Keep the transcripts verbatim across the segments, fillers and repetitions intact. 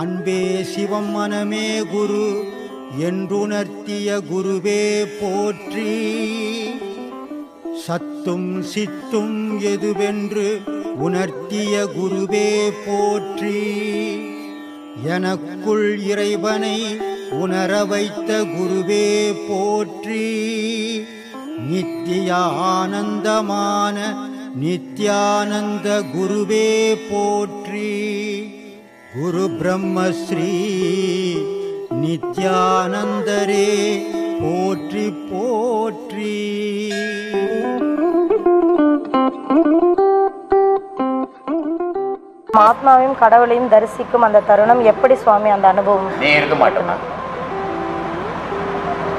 அன்பே சிவம் மனமே குரு என்றுணர்த்திய குருவே போற்றி. சத்தும் சித்தும் எதுவென்று உணர்த்திய குருவே போற்றி. எனக்குள் இறைவனை உணர வைத்த குருவே போற்றி. நித்திய ஆனந்தமான நித்தியானந்த குருவே போற்றி. குரு பிரம்மஸ்ரீ நித்தியானந்தரே போற்றி போற்றி. ஆத்மாவையும் கடவுளையும் தரிசிக்கும் அந்த தருணம் எப்படி சுவாமி? அந்த அனுபவம் நீ இருக்க மாட்டேன்னா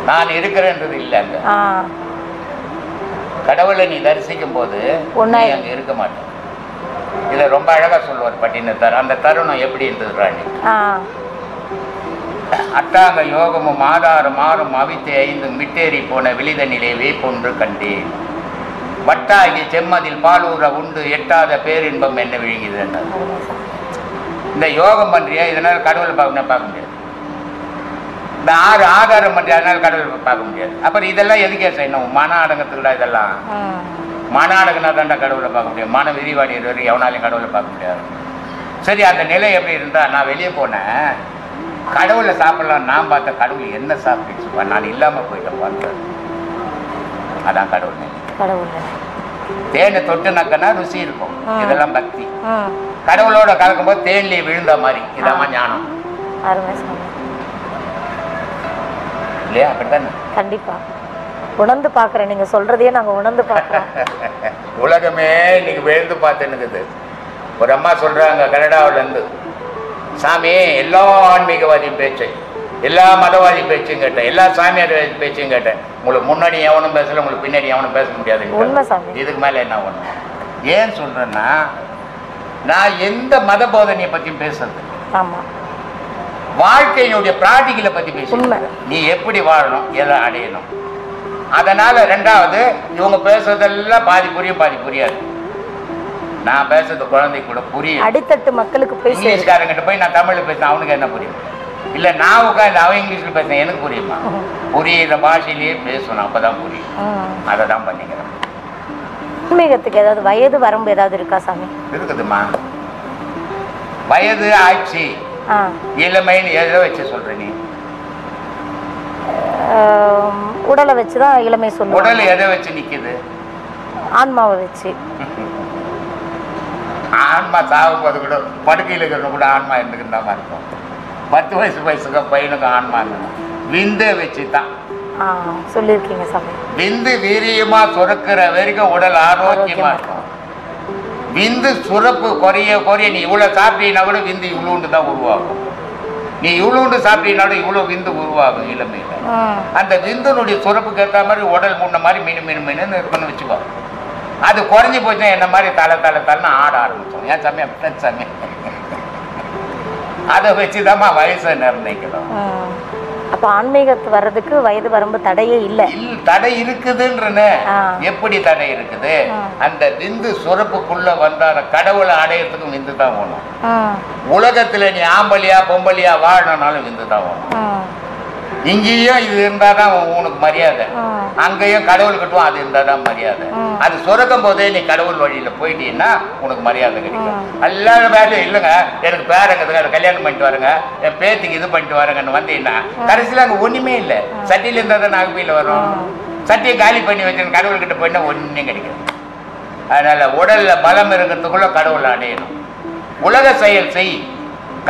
நான் இருக்கிறேன்றது இல்லைங்க. கடவுளை நீ தரிசிக்கும் போது அங்க இருக்க மாட்டேன். இதை ரொம்ப அழகா சொல்லுவார் பட்டினத்தார். அந்த தருணம் எப்படி இருந்தது? ராணி அட்டாக யோகமும் ஆதாரம் ஆறும் அவித்து ஐந்தும் விட்டேறி போன விளித நிலைவே போன்று கண்டேன். வட்டாகி செம்மதில் பாலூர உண்டு எட்டாத பேரின்பம் என்ன விழுங்கிது. இந்த யோகம் பண்றியா, இதனால் கடவுளை பார்க்க பார்க்க முடியாது. இந்த ஆறு ஆதாரம் பண்றியா, அதனால கடவுளை பார்க்க முடியாது. அப்புறம் இதெல்லாம் எதுக்கே செய்யணும்? மன அடங்கத்துக்குடா. இதெல்லாம் மன அடங்குனா தாண்டா கடவுளை பார்க்க முடியாது. மன விரிவாடியது வரைக்கும் எவனாலையும் கடவுளை பார்க்க முடியாது. சரி, அந்த நிலை எப்படி இருந்தா? நான் வெளியே போனேன், கடவுளை சாப்பிடலாம். நான் பார்த்த கடவுள் என்ன சாப்பிட்டு நான் இல்லாம போயிட்டேன் பார்த்தேன். அதான் கடவுள். தேனை தொட்டுனாக்கன்னா ருசி இருக்கும். இதெல்லாம் பக்தி. கடவுளோட கலக்கும் போது தேன்லயே விழுந்த மாதிரி. இதான் ஞானம். இல்லையா? அப்படித்தானே. கண்டிப்பா உணர்ந்து பாக்குறேன். நீங்க சொல்றதையே நாங்க உணர்ந்து பாக்குறோம். உலகமே நீங்க விழுந்து பார்த்துனுக்குது. ஒரு அம்மா சொல்றாங்க கனடாவில இருந்து, சாமி எல்லா ஆன்மீகவாதியும் பேச்சு, எல்லா மதவாதி பேச்சும் கேட்டேன், எல்லா சாமியார் பேச்சும் கேட்டேன். உங்களுக்கு முன்னாடி எவனும் பேசல, உங்களுக்கு பின்னாடி எவனும் பேச முடியாது. இதுக்கு மேலே என்ன ஒன்று ஏன் சொல்றேன்னா, நான் எந்த மத போதனையை பற்றியும் பேசுறது, வாழ்க்கையினுடைய பிராக்டிகளை பற்றி பேசுறேன். நீ எப்படி வாழணும், எதை அடையணும். அதனால ரெண்டாவது இவங்க பேசுறதெல்லாம் பாதி புரியும் பாதி புரியாது. நான் பேசுறது குழந்தை கூட புரியும். அடித்தட்டு மக்களுக்கு போய் இங்கிலீஷ்காரங்கிட்ட போய் நான் தமிழ்ல பேசுறேன், அவனுக்கு என்ன புரியும்? இல்ல நான் உட்காந்து அவன் இங்கிலீஷ்ல பேசுறேன், எனக்கு புரியுமா? புரியுற பாஷையிலேயே பேசணும், அப்பதான் புரியும். அதை தான் பண்ணிக்கிறேன். ஆன்மீகத்துக்கு ஏதாவது வயது வரம்பு ஏதாவது இருக்கா சாமி? இருக்குதுமா. வயது ஆட்சி இளமைன்னு எதை வச்சு சொல்ற? நீ உடலை வச்சுதான் இளமை சொல்ற. உடல் எதை வச்சு நிக்குது? ஆன்மாவை வச்சு. ஆன்மா சாகும்போது கூட படுக்கையில் இருக்கிறவங்க கூட ஆன்மா இருந்துக்கிற மாதிரி இருக்கும். பத்து வயசு வயசுக்கு பையனுக்கும் ஆன்மா இருக்கணும். விந்து வச்சு தான் சொல்லியிருக்கீங்க சாமி. விந்து வீரியமா சுரக்கிற வரைக்கும் உடல் ஆரோக்கியமா இருக்கும். விந்து சுரப்பு குறைய குறைய நீ இவ்வளோ சாப்பிட்டீங்கன்னா கூட விந்து இவ்வளோண்டு தான் உருவாகும். நீ இவ்வளோண்டு சாப்பிட்டீங்கன்னா இவ்வளோ விந்து உருவாகும் இளமையில. அந்த விந்துனுடைய சுரப்புக்கு ஏற்ற மாதிரி உடல் முன்ன மாதிரி மீன் மீன் மீன் இருக்குன்னு வச்சுக்கோங்க. அது குறைஞ்சி போச்சுன்னா என்ன மாதிரி தலை தலை தலைன்னு ஆட ஆரம்பிச்சோம். ஏன் சாமி அப்படின் சாமி? அதை வச்சுதாம்மா வயசை நிர்ணயிக்கிறோம். அப்ப ஆன்மீகத்து வர்றதுக்கு வயது வரம்பு தடையே இல்லை. தடை இருக்குதுன்றன. எப்படி தடை இருக்குது? அந்த விந்து சுரப்புக்குள்ள வந்தான கடவுளை அடையறதுக்கும் விந்து தான் வேணும். உலகத்துல நீ ஆம்பலியா பொம்பலியா வாழணும்னாலும் விந்து தான் வேணும். இங்கேயும் இது இருந்தாதான் உனக்கு மரியாதை, அங்கேயும் கடவுள் கட்டுவோம் அது இருந்தாதான் மரியாதை. அது சுரக்கும் போதே நீ கடவுள் வழியில போயிட்டீங்கன்னா உனக்கு மரியாதை கிடைக்கும். எல்லாரும் வேலையும் இல்லைங்க, எனக்கு பேரங்கிறதுக்கு கல்யாணம் பண்ணிட்டு வரேங்க, என் பேத்துக்கு இது பண்ணிட்டு வரேங்கன்னு வந்தீங்கன்னா கடைசியில் அங்கே ஒண்ணுமே இல்லை. சட்டியில இருந்தா தான் நாகப்பையில வரும். சட்டியை காலி பண்ணி வச்சு கடவுள் கிட்ட போயிட்டா ஒன்னும் கிடைக்கும். அதனால உடல்ல பலம் இருக்கிறதுக்குள்ள கடவுளை அடையணும். உலக செயல் செய்,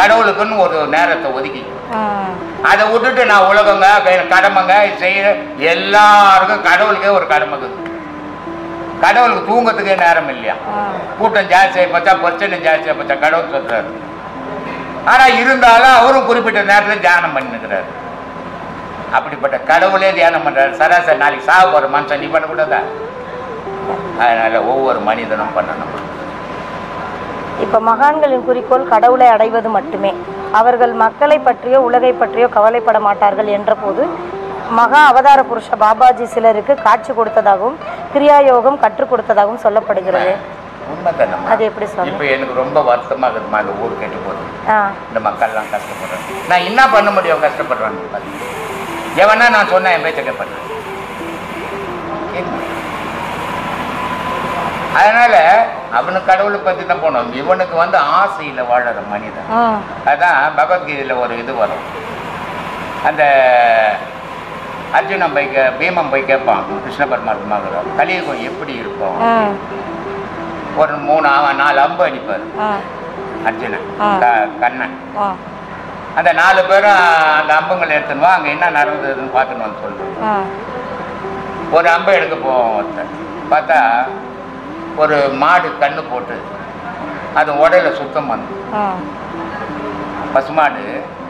கடவுளுக்குன்னு ஒரு நேரத்தை ஒதுக்கி. அதை விட்டுட்டு நான் உலகங்க கடமைங்க செய்யற எல்லாருக்கும் கடவுளுக்கே ஒரு கடமைக்கு. கடவுளுக்கு தூங்கத்துக்கே நேரம் இல்லையா? கூட்டம் ஜாஸ்தியாக போச்சா, பிரச்சனை ஜாஸ்தியாக போச்சா, கடவுள் சொல்றாரு. ஆனா இருந்தாலும் அவரும் குறிப்பிட்ட நேரத்தில் தியானம் பண்ணிக்கிறாரு. அப்படிப்பட்ட கடவுளே தியானம் பண்றாரு. சராசரி நாளைக்கு சாவு ஒரு மனுஷன் நீ பண்ணக்கூடாதா? அதனால ஒவ்வொரு மனிதனும் பண்ணணும். இப்ப மகான்களின் குறிக்கோள் கடவுளை அடைவது மட்டுமே. அவர்கள் மக்களை பற்றியோ உலகை பற்றியோ கவலைப்பட மாட்டார்கள் என்ற போது மகா அவதார புருஷ பாபாஜி சிலருக்கு காட்சி கொடுத்ததாகவும் கிரியாயோகம் கற்றுக் கொடுத்ததாகவும் சொல்லப்படுகிறது. உண்மைதானம்மா. அது எப்படி சொல்லுங்க. இப்போ எனக்கு ரொம்ப வருத்தமாக இருக்குதுமா, இந்த ஊர் கேட்டு போகுது, இந்த மக்கள்லாம் கஷ்டப்படுறேன், நான் என்ன பண்ண முடியும் கஷ்டப்படுறான்னு பார்த்தீங்கன்னா எவனா நான் சொன்னேன் என் பேச்சை கேட்பேன். அதனால அவனுக்கு கடவுளை பற்றி தான் போனோம். இவனுக்கு வந்து ஆசையில் வாழற மனிதன். அதான் பகவத்கீதையில் ஒரு இது வரும், அந்த அர்ஜுனன் போய் கே பீமம் போய் கேட்பான் கிருஷ்ண பரமாத்மாவிடம், கலியுகம் எப்படி இருக்கும், ஒரு மூணு நாலு அம்பு அடிப்பார் அர்ஜுனன் கண்ணன், அந்த நாலு பேரும் அந்த அம்புங்களை எடுத்துனுவா, அங்கே என்ன நடந்ததுன்னு பார்க்கணும்னு சொல்லுவோம். ஒரு அம்பை எடுக்க போவோம், ஒருத்தன் பார்த்தா ஒரு மாடு கண்ணு போட்டு அது உடல சுத்தம் பண்ணும், பசுமாடு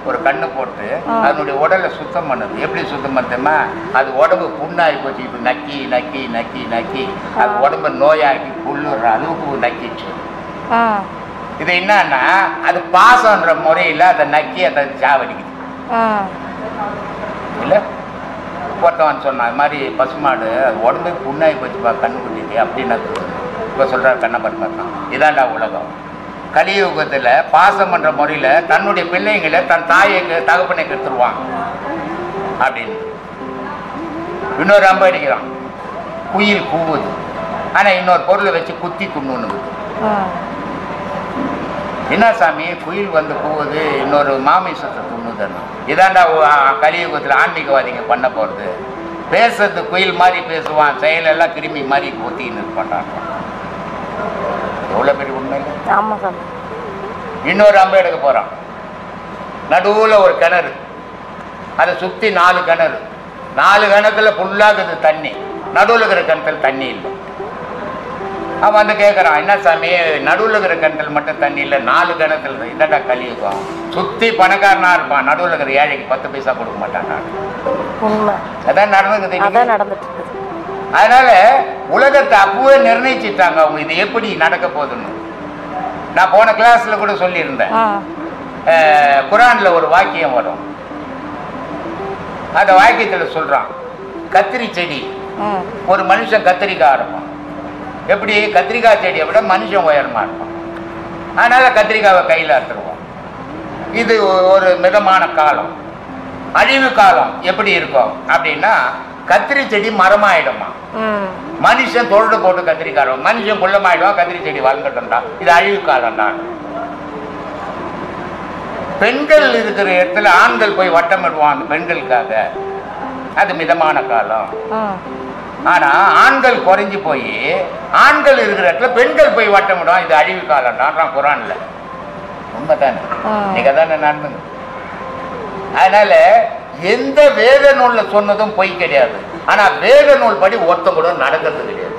ஒரு கண்ணு போட்டு அதனுடைய உடலை சுத்தம் பண்ணுது. எப்படி சுத்தம் பண்ணுமா, அது உடம்பு புண்ணாகி போச்சு, இப்படி நக்கி நக்கி நக்கி நக்கி அது உடம்பு நோயாகி புல்லுற அளவுக்கு நக்கிச்சு. இது என்னன்னா அது பாசம்ன்ற முறையில் அதை நக்கி அதை சாவடிக்குது. இல்லை ஒருத்தவன் சொன்னான் அது மாதிரி பசுமாடு அது உடம்பு புண்ணாகி போச்சுப்பா கண்ணு குட்டிக்கு அப்படின்னு இப்போ சொல்கிறார் கண்ணப்பன் பார்த்தான். இதாண்டா உலகம். கலியுகத்தில் பாசம் பண்ணுற முறையில் தன்னுடைய பிள்ளைங்களை தன் தாயை தகப்பனை கெடுத்துருவான் அப்படின்னு இன்னொரு அம்பு அடிக்கிறான், குயில் கூவுது, ஆனால் இன்னொரு பொருளை வச்சு குத்தி குண்ணுன்னு. என்ன சாமி குயில் வந்து கூவுது இன்னொரு மாமிசத்தை துண்ணுதுன்னா, இதாண்டா கலியுகத்தில் ஆன்மீகவாதிங்க பண்ண போகிறது. பேசுறது குயில் மாதிரி பேசுவான், செயலெல்லாம் கிருமி மாதிரி ஊற்றின்னு பண்ணுறாங்க. எவ்வளோ பெரிய உண்மை. இன்னொரு அம்பு எடுக்க போகிறான், நடுவில் ஒரு கிணறு, அதை சுற்றி நாலு கிணறு, நாலு கிணத்துல புல்லாகுது தண்ணி, நடுவில் இருக்கிற கிணத்துல தண்ணி இல்லை. அவன் வந்து கேட்குறான், என்ன சாமி நடுவில் இருக்கிற கிணத்துல மட்டும் தண்ணி இல்லை நாலு கிணத்துல, இதடா கலியுகம், சுற்றி பணக்காரனாக இருப்பான், நடுவில் இருக்கிற ஏழைக்கு பத்து பைசா கொடுக்க மாட்டான். அதான் நடந்துக்குது. அதனால உலகத்தை அப்பவே நிர்ணயிச்சுட்டாங்க அவங்க, இது எப்படி நடக்க போகுதுன்னு. நான் போன கிளாஸ்ல கூட சொல்லியிருந்தேன், குரான்ல ஒரு வாக்கியம் வரும், அந்த வாக்கியத்துல சொல்றான், கத்திரி செடி ஒரு மனுஷன் கத்திரிக்காய் இருப்பான், எப்படி கத்திரிக்காய் செடியை விட மனுஷன் உயரமா இருப்பான், அதனால கத்திரிக்காவை கையில அறுத்துருவான். இது ஒரு மிதமான காலம். அழிவு காலம் எப்படி இருக்கும் அப்படின்னா, கத்திரி செடி மரமாயிடுமா, மனுஷன் தோல்டு போட்டு கத்திரிக்காய், மனுஷன் குள்ளமாயிடுவான், கத்திரி செடி வளர்ந்துட்டா இது அழிவு காலம்டா. பெண்கள் இருக்கிற இடத்துல ஆண்கள் போய் வட்டமிடுவான் அந்த பெண்களுக்காக, அது மிதமான காலம். ஆனா ஆண்கள் குறைஞ்சி போய் ஆண்கள் இருக்கிற இடத்துல பெண்கள் போய் வட்டமிடுவான், இது அழிவு காலம்டா குரான்ல. உண்மைதானே, நீங்க தானே நடந்துங்க. அதனால எந்த வேத நூல்ல சொன்னதும் பொய் கிடையாது, ஆனா வேத நூல் படி ஒருத்தம் கூட நடக்கிறது கிடையாது.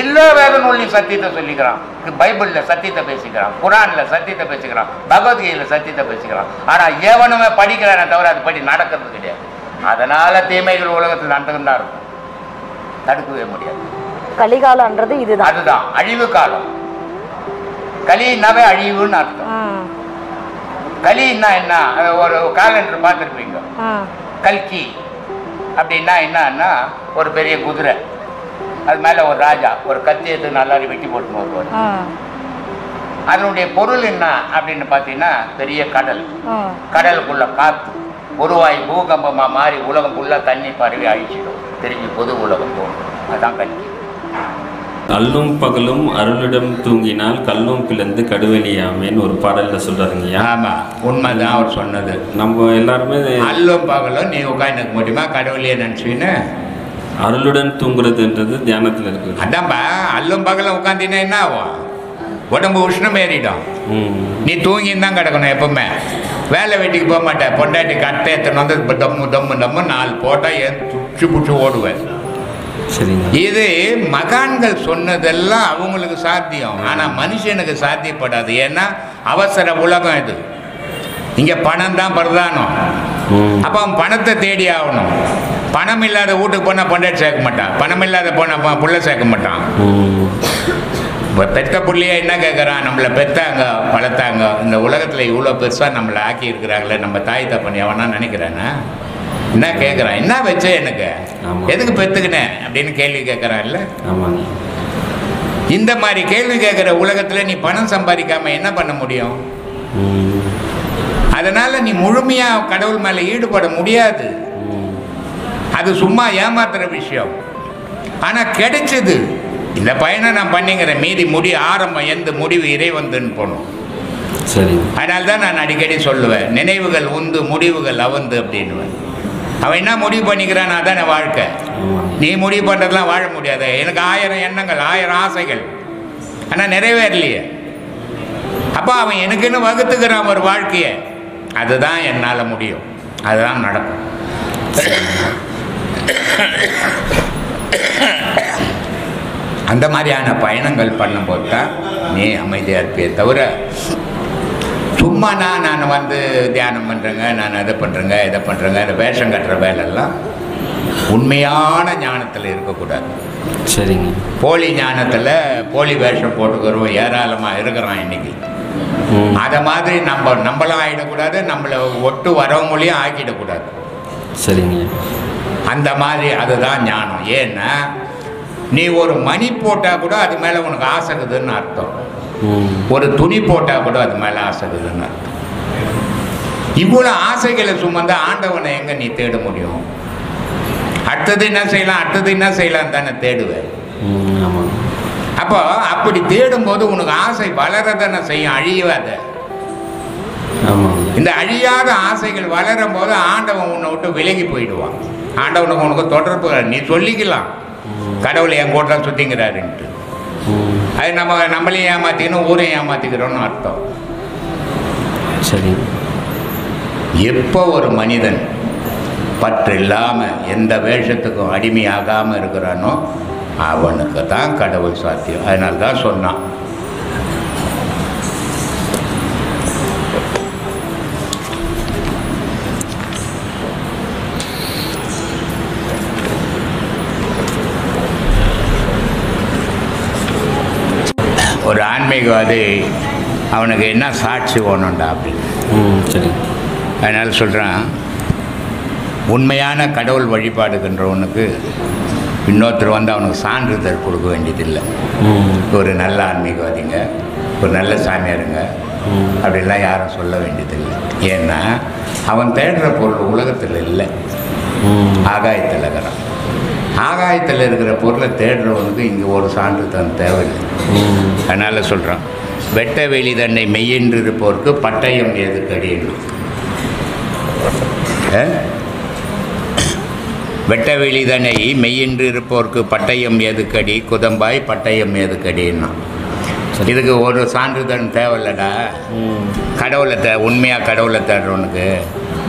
எல்லா வேத நூல்லையும் சத்தியத்தை சொல்லிக்கிறான், பைபிள்ல சத்தியத்தை பேசிக்கிறான், குரான்ல சத்தியத்தை பேசிக்கிறான், பகவத்கீதையில சத்தியத்தை பேசிக்கிறான், ஆனா எவனுமே படிக்கிறானே தவிர அது படி நடக்கிறது கிடையாது. அதனால தீமைகள் உலகத்தில் நடந்துகிட்டு தான் இருக்கும், தடுக்கவே முடியாது. கலிகாலம்ன்றது இதுதான், அதுதான் அழிவு காலம். கலினாவே அழிவுன்னு அர்த்தம். கலின்னா என்ன, ஒரு காலண்டர் பார்த்துருப்பீங்க, கல்கி அப்படின்னா என்னன்னா ஒரு பெரிய குதிரை, அது மேலே ஒரு ராஜா ஒரு கத்தி எடுத்து நல்லா வெட்டி போட்டுன்னு வருவார். அதனுடைய பொருள் என்ன அப்படின்னு பார்த்தீங்கன்னா பெரிய கடல், கடலுக்குள்ள காற்று உருவாகி பூகம்பமாக மாறி உலகங்குள்ளே தண்ணி பரவி அழிச்சிடும், திரும்பி பொது உலகம் தோணும். அதுதான் கல்கி. கல்லும் பகலும் அருளிடம் தூங்கினால் கல்லும் பிளந்து கடுவெளியாமேன்னு ஒரு பாடலில் சொல்கிறாருங்க. ஆமாம், உண்மைதான் அவர் சொன்னது. நம்ம எல்லாருமே அல்லும் பகலும் நீ உட்காந்து இருக்க முடியுமா கடுவெளியை நினச்சின்னு, அருளுடன் தூங்குறதுன்றது தியானத்தில் இருக்குது. அதான்ப்பா, அல்லும் பகலும் உட்காந்தின்னா என்ன ஆகும், உடம்பு உஷ்ணம் ஏறிடும், நீ தூங்கின்னு தான் கிடக்கணும் எப்பவுமே, வேலை வெட்டிக்கு போக மாட்டேன், பொண்டாட்டி கட்டை எத்தனை வந்து இப்போ டம்மு டம்மு டம்மு நாலு போட்டால் ஏன் துச்சு பிடிச்சி ஓடுவேன். இது மகான்கள் சொன்னதெல்லாம் அவங்களுக்கு சாத்தியம், ஆனா மனுஷனுக்கு சாத்தியப்படாது. ஏன்னா அவசர உலகம் இது, இங்க பணம் தான் பிரதானம். அப்ப அவன் பணத்தை தேடி ஆகணும், பணம் இல்லாத வீட்டுக்கு போனா பொண்டாட்டி சேர்க்க மாட்டான், பணம் இல்லாத போனா புள்ள சேர்க்க மாட்டான். பெத்த பிள்ளையா என்ன கேட்குறான், நம்மளை பெற்றாங்க வளர்த்தாங்க, இந்த உலகத்தில் இவ்வளோ பெருசாக நம்மளை ஆக்கி இருக்கிறாங்களே நம்ம தாய் தப்பன் எவனா நினைக்கிறானா, என்ன கேட்குறான், என்ன வச்ச எனக்கு, எதுக்கு பெற்றுக்கினேன் அப்படின்னு கேள்வி கேட்குறான்ல. இந்த மாதிரி கேள்வி கேட்குற உலகத்தில் நீ பணம் சம்பாதிக்காமல் என்ன பண்ண முடியும்? அதனால் நீ முழுமையாக கடவுள் மேலே ஈடுபட முடியாது. அது சும்மா ஏமாத்துகிற விஷயம். ஆனால் கிடைச்சது, இந்த பயனை நான் பண்ணிங்கிறேன். மீதி முடி ஆரம்பம் எந்த முடிவு இறைவந்துன்னு போகணும். சரி, அதனால தான் நான் அடிக்கடி சொல்லுவேன், நினைவுகள் உந்து முடிவுகள் அவந்து அப்படின்னுவேன். அவன் என்ன முடிவு பண்ணிக்கிறான் அதான வாழ்க்கை. நீ முடிவு பண்ணுறதுலாம் வாழ முடியாது. எனக்கு ஆயிரம் எண்ணங்கள் ஆயிரம் ஆசைகள், ஆனால் நிறைவேறலையே. அப்போ அவன் எனக்குன்னு வகுத்துக்கிறான் ஒரு வாழ்க்கையை. அதுதான் என்னால் முடியும், அதுதான் நடக்கும். அந்த மாதிரியான பயணங்கள் பண்ணும்போது தான் நீ அமைதியாக இருப்பே தவிர, சும்மா நான் நான் வந்து தியானம் பண்ணுறேங்க, நான் அதை பண்ணுறேங்க இதை பண்ணுறேங்க, இந்த வேஷம் கட்டுற வேலையெல்லாம் உண்மையான ஞானத்தில் இருக்கக்கூடாது. சரிங்க, போலி ஞானத்தில் போலி வேஷம் போட்டுக்கிறோம் ஏராளமாக இருக்கிறோம் இன்றைக்கி. அதை மாதிரி நம்ம நம்மளாம் ஆகிடக்கூடாது, நம்மளை ஒட்டு வரவங்களையும் ஆக்கிடக்கூடாது. சரிங்க, அந்த மாதிரி அதுதான் ஞானம். ஏன்னா நீ ஒரு மணி போட்டால் கூட அது மேலே உனக்கு ஆசைக்குதுன்னு அர்த்தம். ஒரு துணி போட்டால் கூட அது மேலே ஆசைக்குதுன்னு அர்த்தம். இவ்வளோ ஆசைகளை சுமந்த ஆண்டவனை எங்கே நீ தேட முடியும்? அடுத்தது என்ன செய்யலாம், அடுத்தது என்ன செய்யலாம் தானே தேடுவேன். அப்போ அப்படி தேடும்போது உனக்கு ஆசை வளரதான செய்யும், அழியாத. இந்த அழியாத ஆசைகள் வளரும் போது ஆண்டவன் உன்னை விட்டு விலகி போயிடுவான். ஆண்டவனுக்கு உனக்கு தொடர்பு, நீ சொல்லிக்கலாம் கடவுள் என் கூட்டம் சுற்றிங்கிறாருன்ட்டு. அது நம்ம நம்மளையும் ஏமாற்றிக்கணும், ஊரையும் ஏமாற்றிக்கிறோன்னு அர்த்தம். சரி, எப்போ ஒரு மனிதன் பற்று இல்லாமல் எந்த வேஷத்துக்கும் அடிமையாகாமல் இருக்கிறானோ அவனுக்கு தான் கடவுள் சாத்தியம். அதனால தான் சொன்னான், ஒரு ஆன்மீகவாதி அவனுக்கு என்ன சாட்சி ஓணுண்டா அப்படின்னு. சரி, அதனால் சொல்கிறான், உண்மையான கடவுள் வழிபாடுகின்றவனுக்கு இன்னொருத்தர் வந்து அவனுக்கு சான்றிதழ் கொடுக்க வேண்டியதில்லை. ஒரு நல்ல ஆன்மீகவாதிங்க, ஒரு நல்ல சாமியாருங்க அப்படின்லாம் யாரும் சொல்ல வேண்டியதில்லை. ஏன்னா அவன் தேடுற பொருள் உலகத்தில் இல்லை, ஆகாயத்தில் இருக்கிறான். ஆகாயத்தில் இருக்கிற பொருளை தேடுறவனுக்கு இங்கே ஒரு சான்று தான் தேவையில்லை. அதனால் சொல்கிறான், வெட்ட வெளி தன்னை மெய்யென்று இருப்போருக்கு பட்டயம் எதுக்கு அடியணும்? வெட்ட வெளி தன்னை மெய்யென்று இருப்போருக்கு பட்டயம் எதுக்கடி, குதம்பாய் பட்டயம் எதுக்கடின்னா இதுக்கு ஒரு சான்று தான் தேவையில்லடா. கடவுளை தே உண்மையாக கடவுளை தேடுறவனுக்கு,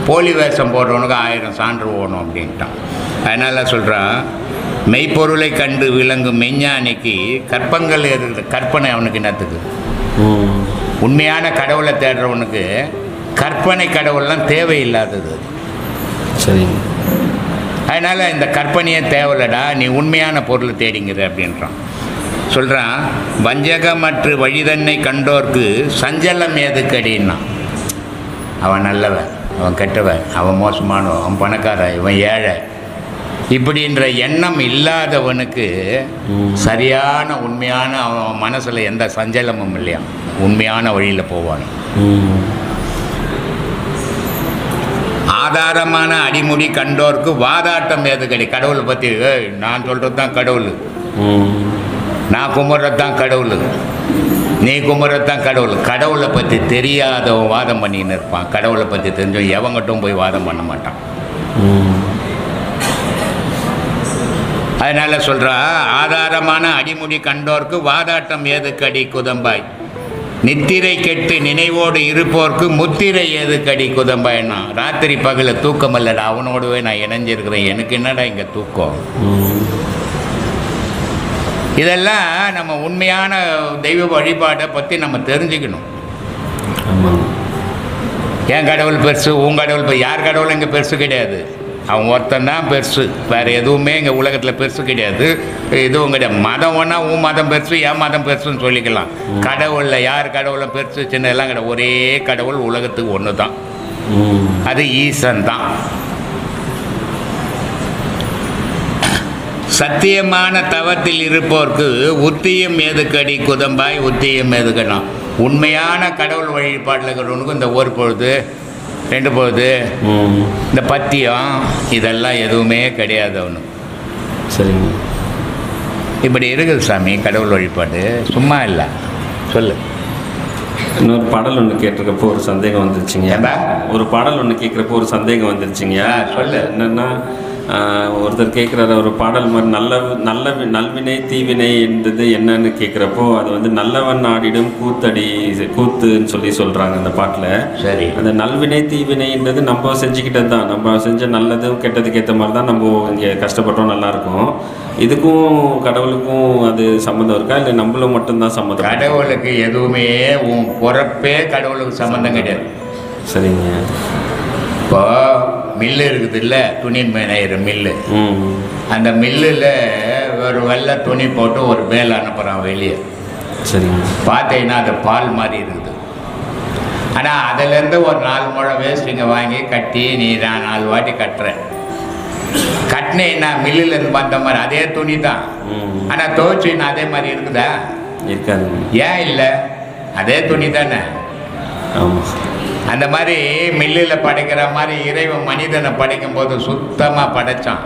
போலி வேஷம் போடுறவனுக்கு ஆயிரம் சான்று ஓணும் அப்படின்ட்டான். அதனால் சொல்கிறான், மெய்ப்பொருளை கண்டு விளங்கும் மெஞ்ஞானிக்கு கற்பங்கள் இருக்கிற கற்பனை அவனுக்கு என்னத்துக்கு? உண்மையான கடவுளை தேடுறவனுக்கு கற்பனை கடவுள்லாம் தேவையில்லாதது. சரி, அதனால் இந்த கற்பனையே தேவையில்லடா, நீ உண்மையான பொருளை தேடிங்கிற அப்படின்றான். சொல்கிறான், வஞ்சகமற்ற வழிதன்னை கண்டோர்க்கு சஞ்சலம் எதுக்கு அடின்னா, அவன் நல்லவன், அவன் கெட்டவன், அவன் மோசமானவன், அவன் பணக்காரன், இவன் ஏழை இப்படின்ற எண்ணம் இல்லாதவனுக்கு சரியான உண்மையான அவன் மனசில் எந்த சஞ்சலமும் இல்லையா, உண்மையான வழியில் போவான். ஆதாரமான அடிமுடி கண்டோருக்கு வாதாட்டம் எதுக்கடி, கடவுளை பற்றி நான் சொல்கிறது தான் கடவுள், நான் கும்பிட்றது தான் கடவுள், நீ கும்பிட்றது தான் கடவுள். கடவுளை பற்றி தெரியாதவன் வாதம் பண்ணின்னு இருப்பான். கடவுளை பற்றி தெரிஞ்சவன் எவங்கிட்டும் போய் வாதம் பண்ண மாட்டான். அதனால் சொல்கிறா, ஆதாரமான அடிமுடி கண்டோர்க்கு வாதாட்டம் எதுக்கடி குதம்பாய், நித்திரை கெட்டு நினைவோடு இருப்போர்க்கு முத்திரை எதுக்கடி குதம்பாய்னா, ராத்திரி பகல தூக்கம் இல்லைடா, அவனோடவே நான் இணைஞ்சிருக்கிறேன், எனக்கு என்னடா இங்கே தூக்கம்? இதெல்லாம் நம்ம உண்மையான தெய்வ வழிபாட்டை பற்றி நம்ம தெரிஞ்சுக்கணும். என் கடவுள் பெருசு, உன் கடவுள் பெருசு, யார் கடவுள் இங்கே பெருசு கிடையாது. அவன் ஒருத்தந்தான் பெருசு, வேறு எதுவுமே எங்கள் உலகத்தில் பெருசு கிடையாது, எதுவும் கிடையாது. மதம் ஒன்றா உன் மதம் பெருசு, என் மதம் பெருசுன்னு சொல்லிக்கலாம். கடவுளில் யார் கடவுளும் பெருசு சின்னதெல்லாம் கிடையாது. ஒரே கடவுள் உலகத்துக்கு ஒன்று தான், அது ஈசன் தான். சத்தியமான தவத்தில் இருப்போர்க்கு உத்தியம் எதுக்கடி குதம்பாய், உத்தியம் எதுக்கணும். உண்மையான கடவுள் வழிபாட்டில் இருக்கிறவனுக்கும் இந்த ஒரு பொழுது ரெண்டு பொழுது இந்த பத்தியம் இதெல்லாம் எதுவுமே கிடையாது அவனு. சரிங்க, இப்படி இருக்குது சாமி கடவுள் வழிபாடு, சும்மா இல்லை. சொல்லு, இன்னொரு பாடல் ஒன்று கேட்டிருக்கப்போ ஒரு சந்தேகம் வந்துருச்சுங்க. ஒரு பாடல் ஒன்று கேட்குறப்போ ஒரு சந்தேகம் வந்துருச்சுங்க. சொல்லு என்னென்னா, ஒருத்தர் கேட்குறாரு ஒரு பாடல் மாதிரி, நல்ல நல்ல நல்வினை தீவினை என்றது என்னன்னு கேட்குறப்போ அது வந்து நல்லவன் ஆடிடும் கூத்தடி கூத்துன்னு சொல்லி சொல்கிறாங்க அந்த பாட்டில். சரி, அந்த நல்வினை தீவினைன்றது நம்ம செஞ்சுக்கிட்டது தான், நம்ம செஞ்ச நல்லதும் கெட்டதுக்கு ஏற்ற மாதிரி தான் நம்ம இங்கே கஷ்டப்பட்டோம் நல்லாயிருக்கும். இதுக்கும் கடவுளுக்கும் அது சம்மந்தம் இருக்கா, இல்லை நம்மளும் மட்டும்தான் சம்மந்தம்? கடவுளுக்கு எதுவுமே உன் பிறப்பே கடவுளுக்கு சம்மந்தம் கிடையாது. சரிங்க, இப்போ மில்லு இருக்குது இல்லை, துணி நெய்கிற மில்லு, அந்த மில்லில் ஒரு வெள்ளை துணி போட்டு ஒரு வேலை அனுப்புகிறான் வெளியே. சரிங்க, பார்த்தீங்கன்னா அது பால் மாதிரி இருக்குது. ஆனால் அதிலேருந்து ஒரு நாலு முழை வேஸ்ட்டுங்க வாங்கி கட்டி நீ நான் நாலு வாட்டி கட்டுறேன். கட்டினேன்னா மில்லுலேருந்து பார்த்த மாதிரி அதே துணி தான், ஆனால் துவச்சின்னா அதே மாதிரி இருக்குதா? இருக்காது. ஏன் இல்லை? அதே துணி தானே. அந்த மாதிரி மில்லில் படைக்கிற மாதிரி இறைவன் மனிதனை படைக்கும் போது சுத்தமாக படைத்தான்.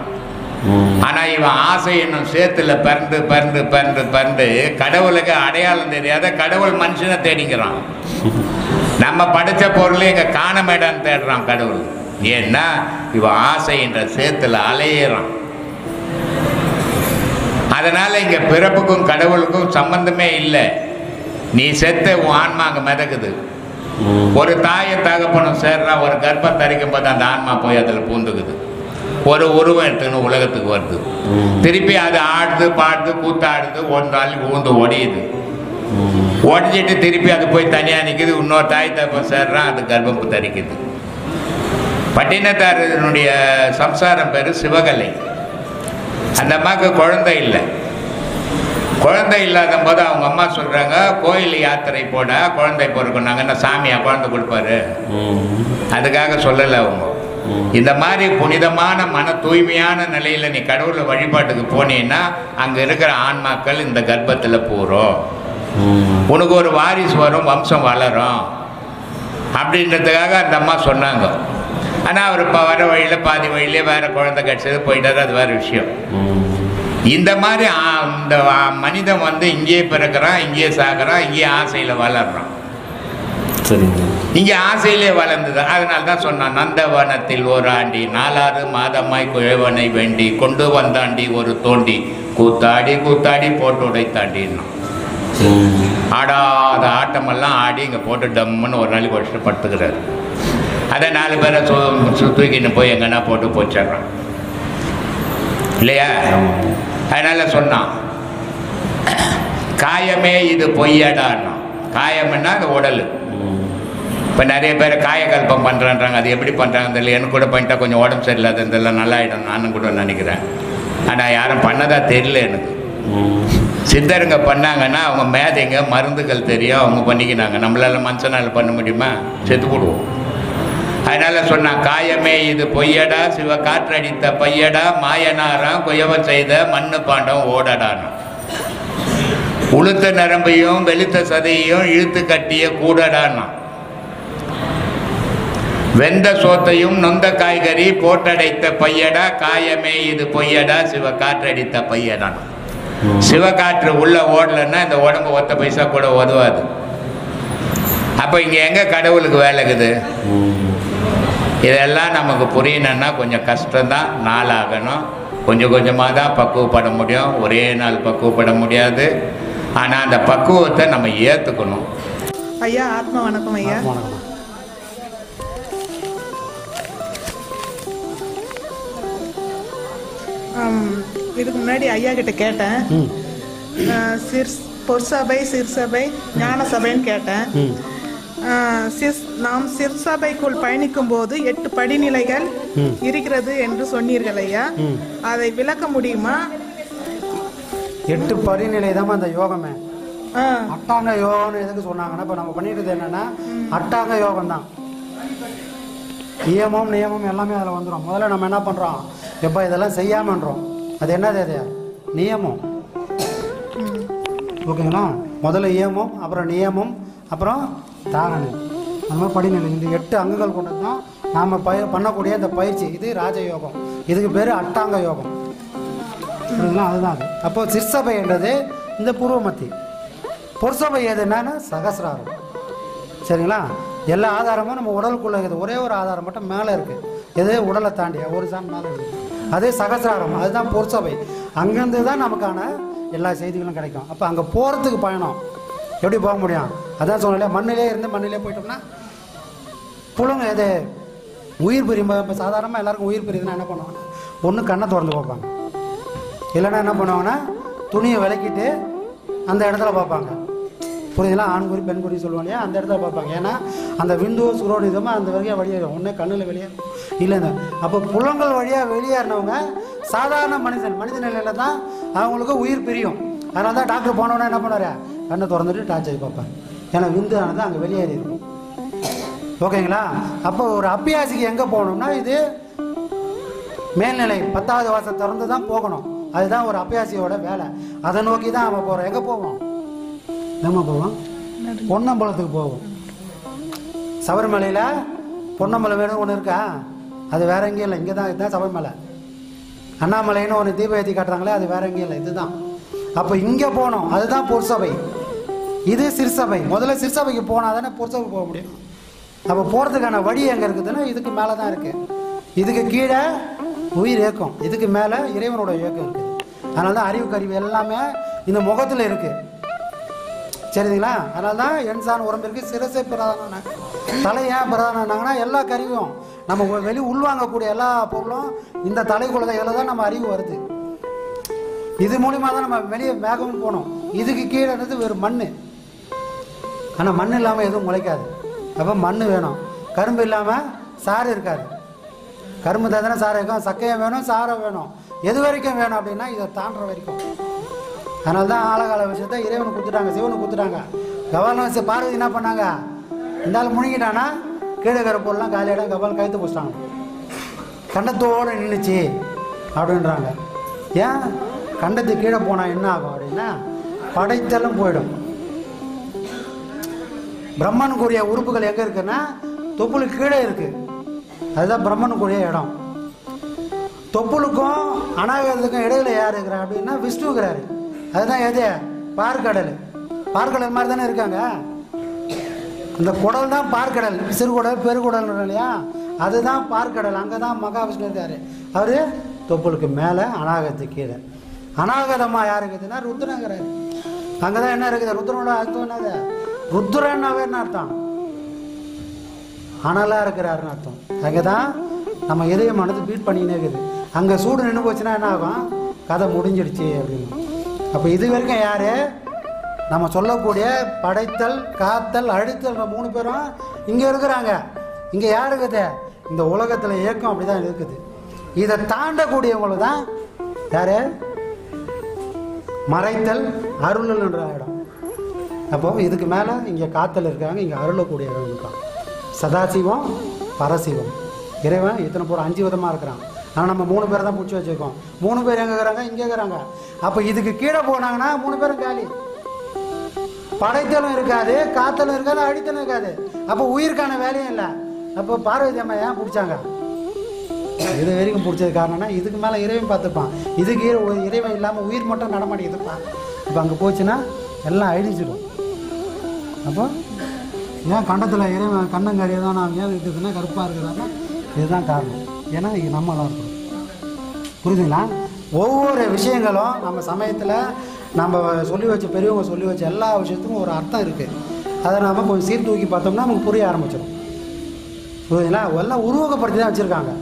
ஆனால் இவன் ஆசை என்னும் சேத்துல பிறந்து பிறந்து பிறந்து பிறந்து கடவுளுக்கு அடையாளம் தெரியாத கடவுள் மனுஷனை தேடிக்கிறான். நம்ம படைத்த பொருள் இங்கே காணமேடான்னு தேடுறான் கடவுள். ஏன்னா இவன் ஆசை என்ற சேத்துல அலையிறான். அதனால் இங்கே பிறப்புக்கும் கடவுளுக்கும் சம்பந்தமே இல்லை. நீ செத்த உன் ஆன்மா அங்கே மிதக்குது. ஒரு தாயை தகப்பனும் சேர்றா, ஒரு கர்ப்பம் தரிக்கும் போது அந்த ஆன்மா போய் அதில் பூந்துக்குது. ஒரு உருவம் எடுத்துன்னு உலகத்துக்கு வருது. திருப்பி அது ஆடுது பாடுது கூத்தாடுது, ஒன்றால் ஊந்து ஒடியுது. ஒடிஞ்சிட்டு திருப்பி அது போய் தனியாக நிற்குது. இன்னொரு தாய் தகப்பன் சேர்றா, அது கர்ப்பம் தரிக்குது. பட்டினத்தாரனுடைய சம்சாரம் பேர் சிவகலை. அந்த அம்மாவுக்கு குழந்தை இல்லை. குழந்தை இல்லாத போது அவங்க அம்மா சொல்கிறாங்க, கோயில் யாத்திரை போட குழந்தை பொறுக்குனாங்கன்னா சாமியா குழந்தை கொடுப்பாரு. அதுக்காக சொல்லலை அவங்க. இந்த மாதிரி புனிதமான மன தூய்மையான நிலையில் நீ கடவுளை வழிபாட்டுக்கு போனீங்கன்னா அங்கே இருக்கிற ஆன்மாக்கள் இந்த கர்ப்பத்தில் பூரும், உனக்கு ஒரு வாரிசு வரும், வம்சம் வளரும் அப்படின்றதுக்காக அந்த அம்மா சொன்னாங்க. ஆனால் அவர் இப்போ வர வழியில் பாதி வழியிலே வேறு குழந்தை கிடச்சது போயிட்டாரு, அது வேறு விஷயம். இந்த மாதிரி இந்த மனிதன் வந்து இங்கேயே பிறக்கிறான், இங்கேயே சாகிறான், இங்கேயே ஆசையில் வளர்றான். சரிங்க, இங்கே ஆசையிலே வளர்ந்தது. அதனால தான் சொன்னான், நந்தவனத்தில் ஓராண்டி நாலாறு மாதமாய் குழவனை வேண்டி கொண்டு வந்தாண்டி ஒரு தோண்டி கூத்தாடி கூத்தாடி போட்டு உடைத்தாண்டின்னா ஆடாத ஆட்டமெல்லாம் ஆடி இங்கே போட்டு டம்முன்னு ஒரு நாளைக்கு கஷ்டப்படுத்துக்கிறாரு. அதை நாலு பேரை சு சுத்திக்கின்னு போய் எங்கன்னா போட்டு போச்சிடுறான் இல்லையா? அதனால் சொன்னான், காயமே இது பொய்யடான்னா. காயம்னா அது உடல். இப்போ நிறைய பேர் காயக்கல்பம் பண்ணுறான்றாங்க. அது எப்படி பண்ணுறாங்கன்னு தெரியல. எனக்கு கூட பண்ணிட்டா கொஞ்சம் உடம்பு சரியில்லாத இதெல்லாம் நல்லாயிடும் நானும் கூட நினைக்கிறேன். ஆனால் யாரும் பண்ணதா தெரியல எனக்கு. சித்தருங்க பண்ணாங்கன்னா அவங்க மேதைங்க, மருந்துகள் தெரியும், அவங்க பண்ணிக்கினாங்க. நம்மளால மனுஷனால் பண்ண முடியுமா? செத்து போடுவோம். அதனால் சொன்னான், காயமே இது பொய்யடா சிவ காற்றடித்த பையடா மாயனாராம் குயவன் செய்த மண்ணு பாண்டம் ஓடடான். உளுத்த நரம்பையும் வெளுத்த சதையையும் இழுத்து கட்டிய கூடடான்னா. வெந்த சோத்தையும் நொந்த காய்கறி போட்டடைத்த பையடா காயமே இது பொய்யடா சிவ காற்றடித்த பையடான். சிவகாற்று உள்ள ஓடலைன்னா இந்த உடம்பு ஒத்த பைசா கூட உதவாது. அப்போ இங்கே எங்கே கடவுளுக்கு வேலைக்குது? இதெல்லாம் நமக்கு புரியணும்னா கொஞ்சம் கஷ்டம்தான். நாளாகணும், கொஞ்சம் கொஞ்சமாக தான் பக்குவப்பட முடியும். ஒரே நாள் பக்குவப்பட முடியாது. ஆனால் அந்த பக்குவத்தை நம்ம ஏற்றுக்கணும். ஐயா ஆத்மா வணக்கம். ஐயா இதுக்கு முன்னாடி ஐயா கிட்ட கேட்டேன், சிற் பொற்சபை சிற்சபை ஞான சபைன்னு கேட்டேன். நாம் சிற்சபைக்குள் பயணிக்கும் போது எட்டு படிநிலைகள் இருக்கிறது என்று சொன்னீர்கள் ஐயா, அதை விளக்க முடியுமா? எட்டு படிநிலை தான் அந்த யோகமே. அட்டாங்க யோகம்னு எதுக்கு சொன்னாங்கன்னா, இப்போ நம்ம பண்ணிட்டு என்னன்னா அட்டாங்க யோகம் தான். நியமம் நியமம் எல்லாமே அதில் வந்துடும். முதல்ல நம்ம என்ன பண்றோம், எப்போ இதெல்லாம் செய்யாமன்றோம். அது என்னது? அது நியமம். ஓகேங்களா? முதல்ல ஏமம், அப்புறம் நியமம், அப்புறம் தாரணை. அந்த மாதிரி படிநிலை. இந்த எட்டு அங்கங்கள் கொண்டது தான் நாம் பய பண்ணக்கூடிய இந்த பயிற்சி. இது ராஜயோகம். இதுக்கு பேர் அட்டாங்க யோகம். புரியுதுங்களா? அதுதான் அது. அப்போது சிற்சபை என்றது இந்த பூர்வ மத்தி. பொற்சபை எது என்னன்னா சகசிராரம். சரிங்களா? எல்லா ஆதாரமும் நம்ம உடலுக்குள்ளே இருக்குது. ஒரே ஒரு ஆதாரம் மட்டும் மேலே இருக்குது. எது? உடலை தாண்டியா ஒரு சாண் மேலே இருக்குது. அதே சகசிராரம். அதுதான் பொற்சபை. அங்கேருந்து தான் நமக்கான எல்லா செய்திகளும் கிடைக்கும். அப்போ அங்கே போகிறதுக்கு பயணம் எப்படி போக முடியும்? அதான் சொன்னால மண்ணிலே இருந்து மண்ணிலே போயிட்டோம்னா புழுங்க எது உயிர் பிரியும். இப்போ சாதாரணமாக எல்லாருக்கும் உயிர் பிரியுதுன்னா என்ன பண்ணுவாங்க? ஒன்று கண்ணை திறந்து பார்ப்பாங்க, இல்லைன்னா என்ன பண்ணுவாங்கன்னா துணியை விளக்கிட்டு அந்த இடத்துல பார்ப்பாங்க. புரியுதுங்களா? ஆண்குறி பெண்குறி சொல்லுவாங்க இல்லையா, அந்த இடத்துல பார்ப்பாங்க. ஏன்னா அந்த விந்து சுரோடு இதுமாக அந்த வழியாக வெளியேறும். ஒன்றே கண்ணில் வெளியேறும், இல்லைங்க. அப்போ புலங்கள் வழியாக வெளியேறினவங்க சாதாரண மனிதன் மனித நிலையில் தான் அவங்களுக்கு உயிர் பிரியும். அதனால தான் டாக்டர் போனோன்னா என்ன பண்ணுவார்? கண்ணை திறந்துட்டு டார்ச் ஆகி பார்ப்பேன். ஏன்னா விந்து ஆனது அங்கே வெளியேறி இருக்கும். ஓகேங்களா? அப்போ ஒரு அபியாசிக்கு எங்கே போகணும்னா இது மேல்நிலை பத்தாவது வாசம் திறந்து தான் போகணும். அதுதான் ஒரு அபியாசியோட வேலை. அதை நோக்கி தான் நம்ம போகிறோம். எங்கே போவோம்? நம்ம போவோம் பொன்னம்பலத்துக்கு போவோம். சபரிமலையில் பொன்னம்பலம் வேணும் ஒன்று இருக்கா? அது வேற எங்கேயும் இல்லை. இங்கே தான். இதுதான் சபரிமலை. அண்ணாமலைன்னு ஒன்று தீப ஏற்றி காட்டுறாங்களே, அது வேற எங்கேயும் இல்லை. இதுதான். அப்போ இங்கே போகணும். அதுதான் பொற்சபை. இது சிற்சபை. முதல்ல சிற்சபைக்கு போனால் தானே பொற்சபை போக முடியும். அப்போ போகிறதுக்கான வழி எங்கே இருக்குதுன்னா இதுக்கு மேலே தான் இருக்குது. இதுக்கு கீழே உயிர் ஏக்கம், இதுக்கு மேலே இறைவனோட ஏக்கம் இருக்குது. அதனால தான் அறிவு கருவி எல்லாமே இந்த முகத்தில் இருக்குது. சரிங்களா? அதனால தான் என்சான் உடம்பிற்கு சிரசை பிரதான, தலையை பிரதானாங்கன்னா எல்லா கருவியும் நம்ம வெளி உள்வாங்கக்கூடிய எல்லா பொருளும் இந்த தலைக்குள்ளதை இதில் தான் நம்ம அறிவு வருது. இது மூலிமா தான் நம்ம வெளியே வேகமும் போனோம். இதுக்கு கீழேனது வெறும் மண். ஆனால் மண் இல்லாமல் எதுவும் முளைக்காது. அப்போ மண் வேணும். கரும்பு இல்லாமல் சாறு இருக்காது. கரும்பு தானே சாறு இருக்கும். சக்கையை வேணும், சாரை வேணும். எது வரைக்கும் வேணும் அப்படின்னா இதை தாண்டுற வரைக்கும். அதனால தான் ஆழகால விஷயத்தை இறைவனை கொடுத்துட்டாங்க, சிவனை கொடுத்துட்டாங்க. கபாலவாசி பார்வதி என்ன பண்ணாங்க? இருந்தாலும் முழுங்கிட்டானா கீழே கரை பொருள்லாம் காலையிடம் கபால் கைத்து போச்சிட்டாங்க. கண்டத்தோடு நின்றுச்சு அப்படின்றாங்க. ஏன்? கண்டத்துக்கு கீழே போனால் என்ன ஆகும் அப்படின்னா படைத்தலும் போயிடும். பிரம்மனுக்குரிய உறுப்புகள் எங்கே இருக்குன்னா தொப்புளுக்கு கீழே இருக்குது. அதுதான் பிரம்மனுக்குரிய இடம். தொப்புளுக்கும் அநாகரத்துக்கும் இடையில யார் இருக்கிறா அப்படின்னா விஷ்ணுங்கிறாரு. அதுதான் எது? பார்க்கடல். பார்க்கடல் மாதிரி தானே இருக்காங்க. இந்த குடல் தான் பார்க்கடல். சிறுகுடல் பெருகுடல் இல்லையா, அதுதான் பார்க்கடல். அங்கே தான் மகாவிஷ்ணு இருக்காரு. அவர் தொப்புளுக்கு மேலே, அநாகரத்துக்கு கீழே. அநாகதமாக யார் இருக்குதுன்னா ருத்ரங்கிறாரு. அங்கே தான் என்ன இருக்குது? ருத்ரனோட அர்த்தம் என்னது? ருத்ரன்னாவே என்ன அர்த்தம்? அனலாக இருக்கிறாருன்னு அர்த்தம். அங்கே தான் நம்ம இதயமானது பீட் பண்ணிக்கினே இருக்குது. அங்கே சூடு நின்று போச்சுன்னா என்ன ஆகும்? கதை முடிஞ்சிடுச்சு அப்படின்னு. அப்போ இது வரைக்கும் யார்? நம்ம சொல்லக்கூடிய படைத்தல், காத்தல், அழித்தல்ன்ற மூணு பேரும் இங்கே இருக்கிறாங்க. இங்கே யார் இருக்குது? இந்த உலகத்தில் இயக்கம் அப்படி தான் இருக்குது. இதை தாண்டக்கூடியவங்கள தான் யார்? மறைத்தல், அருள்ன்ற இடம். அப்போ இதுக்கு மேலே இங்கே காத்தல் இருக்காங்க, இங்கே அருளக்கூடிய இடம் இருக்காங்க. சதாசிவம், பரசிவம். இறைவன் இத்தனை பேர் அஞ்சு விதமாக இருக்கிறான். ஆனால் நம்ம மூணு பேரை தான் பிடிச்சி வச்சுருக்கோம். மூணு பேர் எங்கே இருக்கிறாங்க? இங்கே இருக்கிறாங்க. அப்போ இதுக்கு கீழே போனாங்கன்னா மூணு பேரும் காலி. படைத்தலும் இருக்காது, காத்தலும் இருக்காது, அழித்தலும் இருக்காது. அப்போ உயிருக்கான வேலையும் இல்லை. அப்போ பார்வதி அம்மா ஏன் பிடிச்சாங்க? இது வரைக்கும் பிடிச்சது காரணம்னா இதுக்கு மேலே இறைவன் பார்த்துப்பான். இதுக்கு இறைவன் இல்லாமல் உயிர் மட்டும் நடமாட்டிக்கிதுப்பான். இப்போ அங்கே போச்சுன்னா எல்லாம் அழிஞ்சிடும். அப்போ ஏன் கண்டத்தில் இறைவன் கண்ணங்கறியை தான் நான் ஏன் இருக்குதுன்னா கருப்பாக இருக்கிறாங்க. இதுதான் காரணம். ஏன்னா இது நம்மளாக இருக்கும். புரியுதுங்களா? ஒவ்வொரு விஷயங்களும் நம்ம சமயத்தில் நம்ம சொல்லி வச்ச பெரியவங்க சொல்லி வச்ச எல்லா விஷயத்துக்கும் ஒரு அர்த்தம் இருக்குது. அதை நாம் கொஞ்சம் சீர் தூக்கி பார்த்தோம்னா நமக்கு புரிய ஆரம்பிச்சிடும். புரியுதுங்களா? எல்லாம் உருவகப்படுத்தி தான் வச்சுருக்காங்க.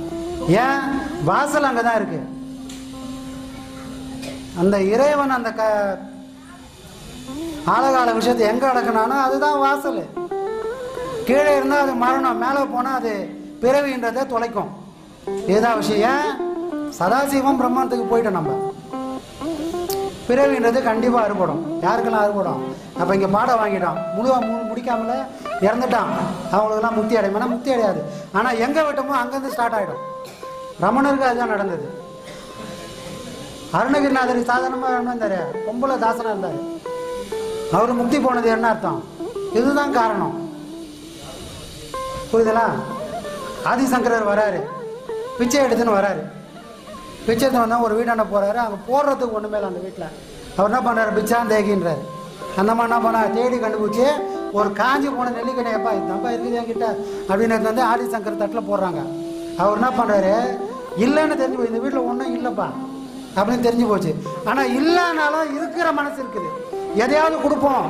ஏன்? வாசல் அங்கே தான் இருக்குது. அந்த இறைவன் அந்த க ஆழகால விஷயத்தை எங்கே அடக்கினானோ அதுதான் வாசல். கீழே இருந்தால் அது மரணம், மேலே போனால் அது பிறவின்றதை தொலைக்கும். இதுதான் விஷயம். சதாசிவம் பிரம்மத்துக்கு போயிட்டோம். நம்ம பிறவின்றது கண்டிப்பாக அறுபடும். யாருக்கெல்லாம் அறுபடும்? அப்போ இங்கே பாடம் வாங்கிட்டான், முழுவா மூணு முடிக்காமல இறந்துட்டான், அவங்களுக்கெல்லாம் முக்தி அடையும்னா முக்தி அடையாது. ஆனால் எங்கே விட்டோமோ அங்கேருந்து ஸ்டார்ட் ஆகிடும். ரமணருக்கு அதுதான் நடந்தது. அருணகிரிநாதர் சாதாரணமாக இருந்தார், பொம்பளை தாசனாக இருந்தார். அவர் முக்தி போனது என்ன அர்த்தம்? இதுதான் காரணம், புரியுதுங்களா? ஆதிசங்கரர் வராரு, பிச்சை எடுத்துன்னு வராரு. பிச்சை எடுத்து வந்தால் ஒரு வீடாண்ட போகிறாரு, அங்கே போடுறதுக்கு ஒன்றுமே இல்லை. அந்த வீட்டில் அவர் என்ன பண்ணுறாரு? பிச்சான் தேகின்றார். அந்தம்மா என்ன பண்ணா? தேடி கண்டுபிடிச்சி ஒரு காஞ்சி போன நெல்லிக்கணையப்பா தம்பா இருக்குது என்கிட்ட அப்படின்னு வந்து ஆதிசங்கர் தட்டில் போடுறாங்க. அவர் என்ன பண்ணுறாரு? இல்லைன்னு தெரிஞ்சு போய், இந்த வீட்டில் ஒன்றும் இல்லைப்பா அப்படின்னு தெரிஞ்சு போச்சு. ஆனால் இல்லைனாலும் இருக்கிற மனசு இருக்குது, எதையாவது கொடுப்போம்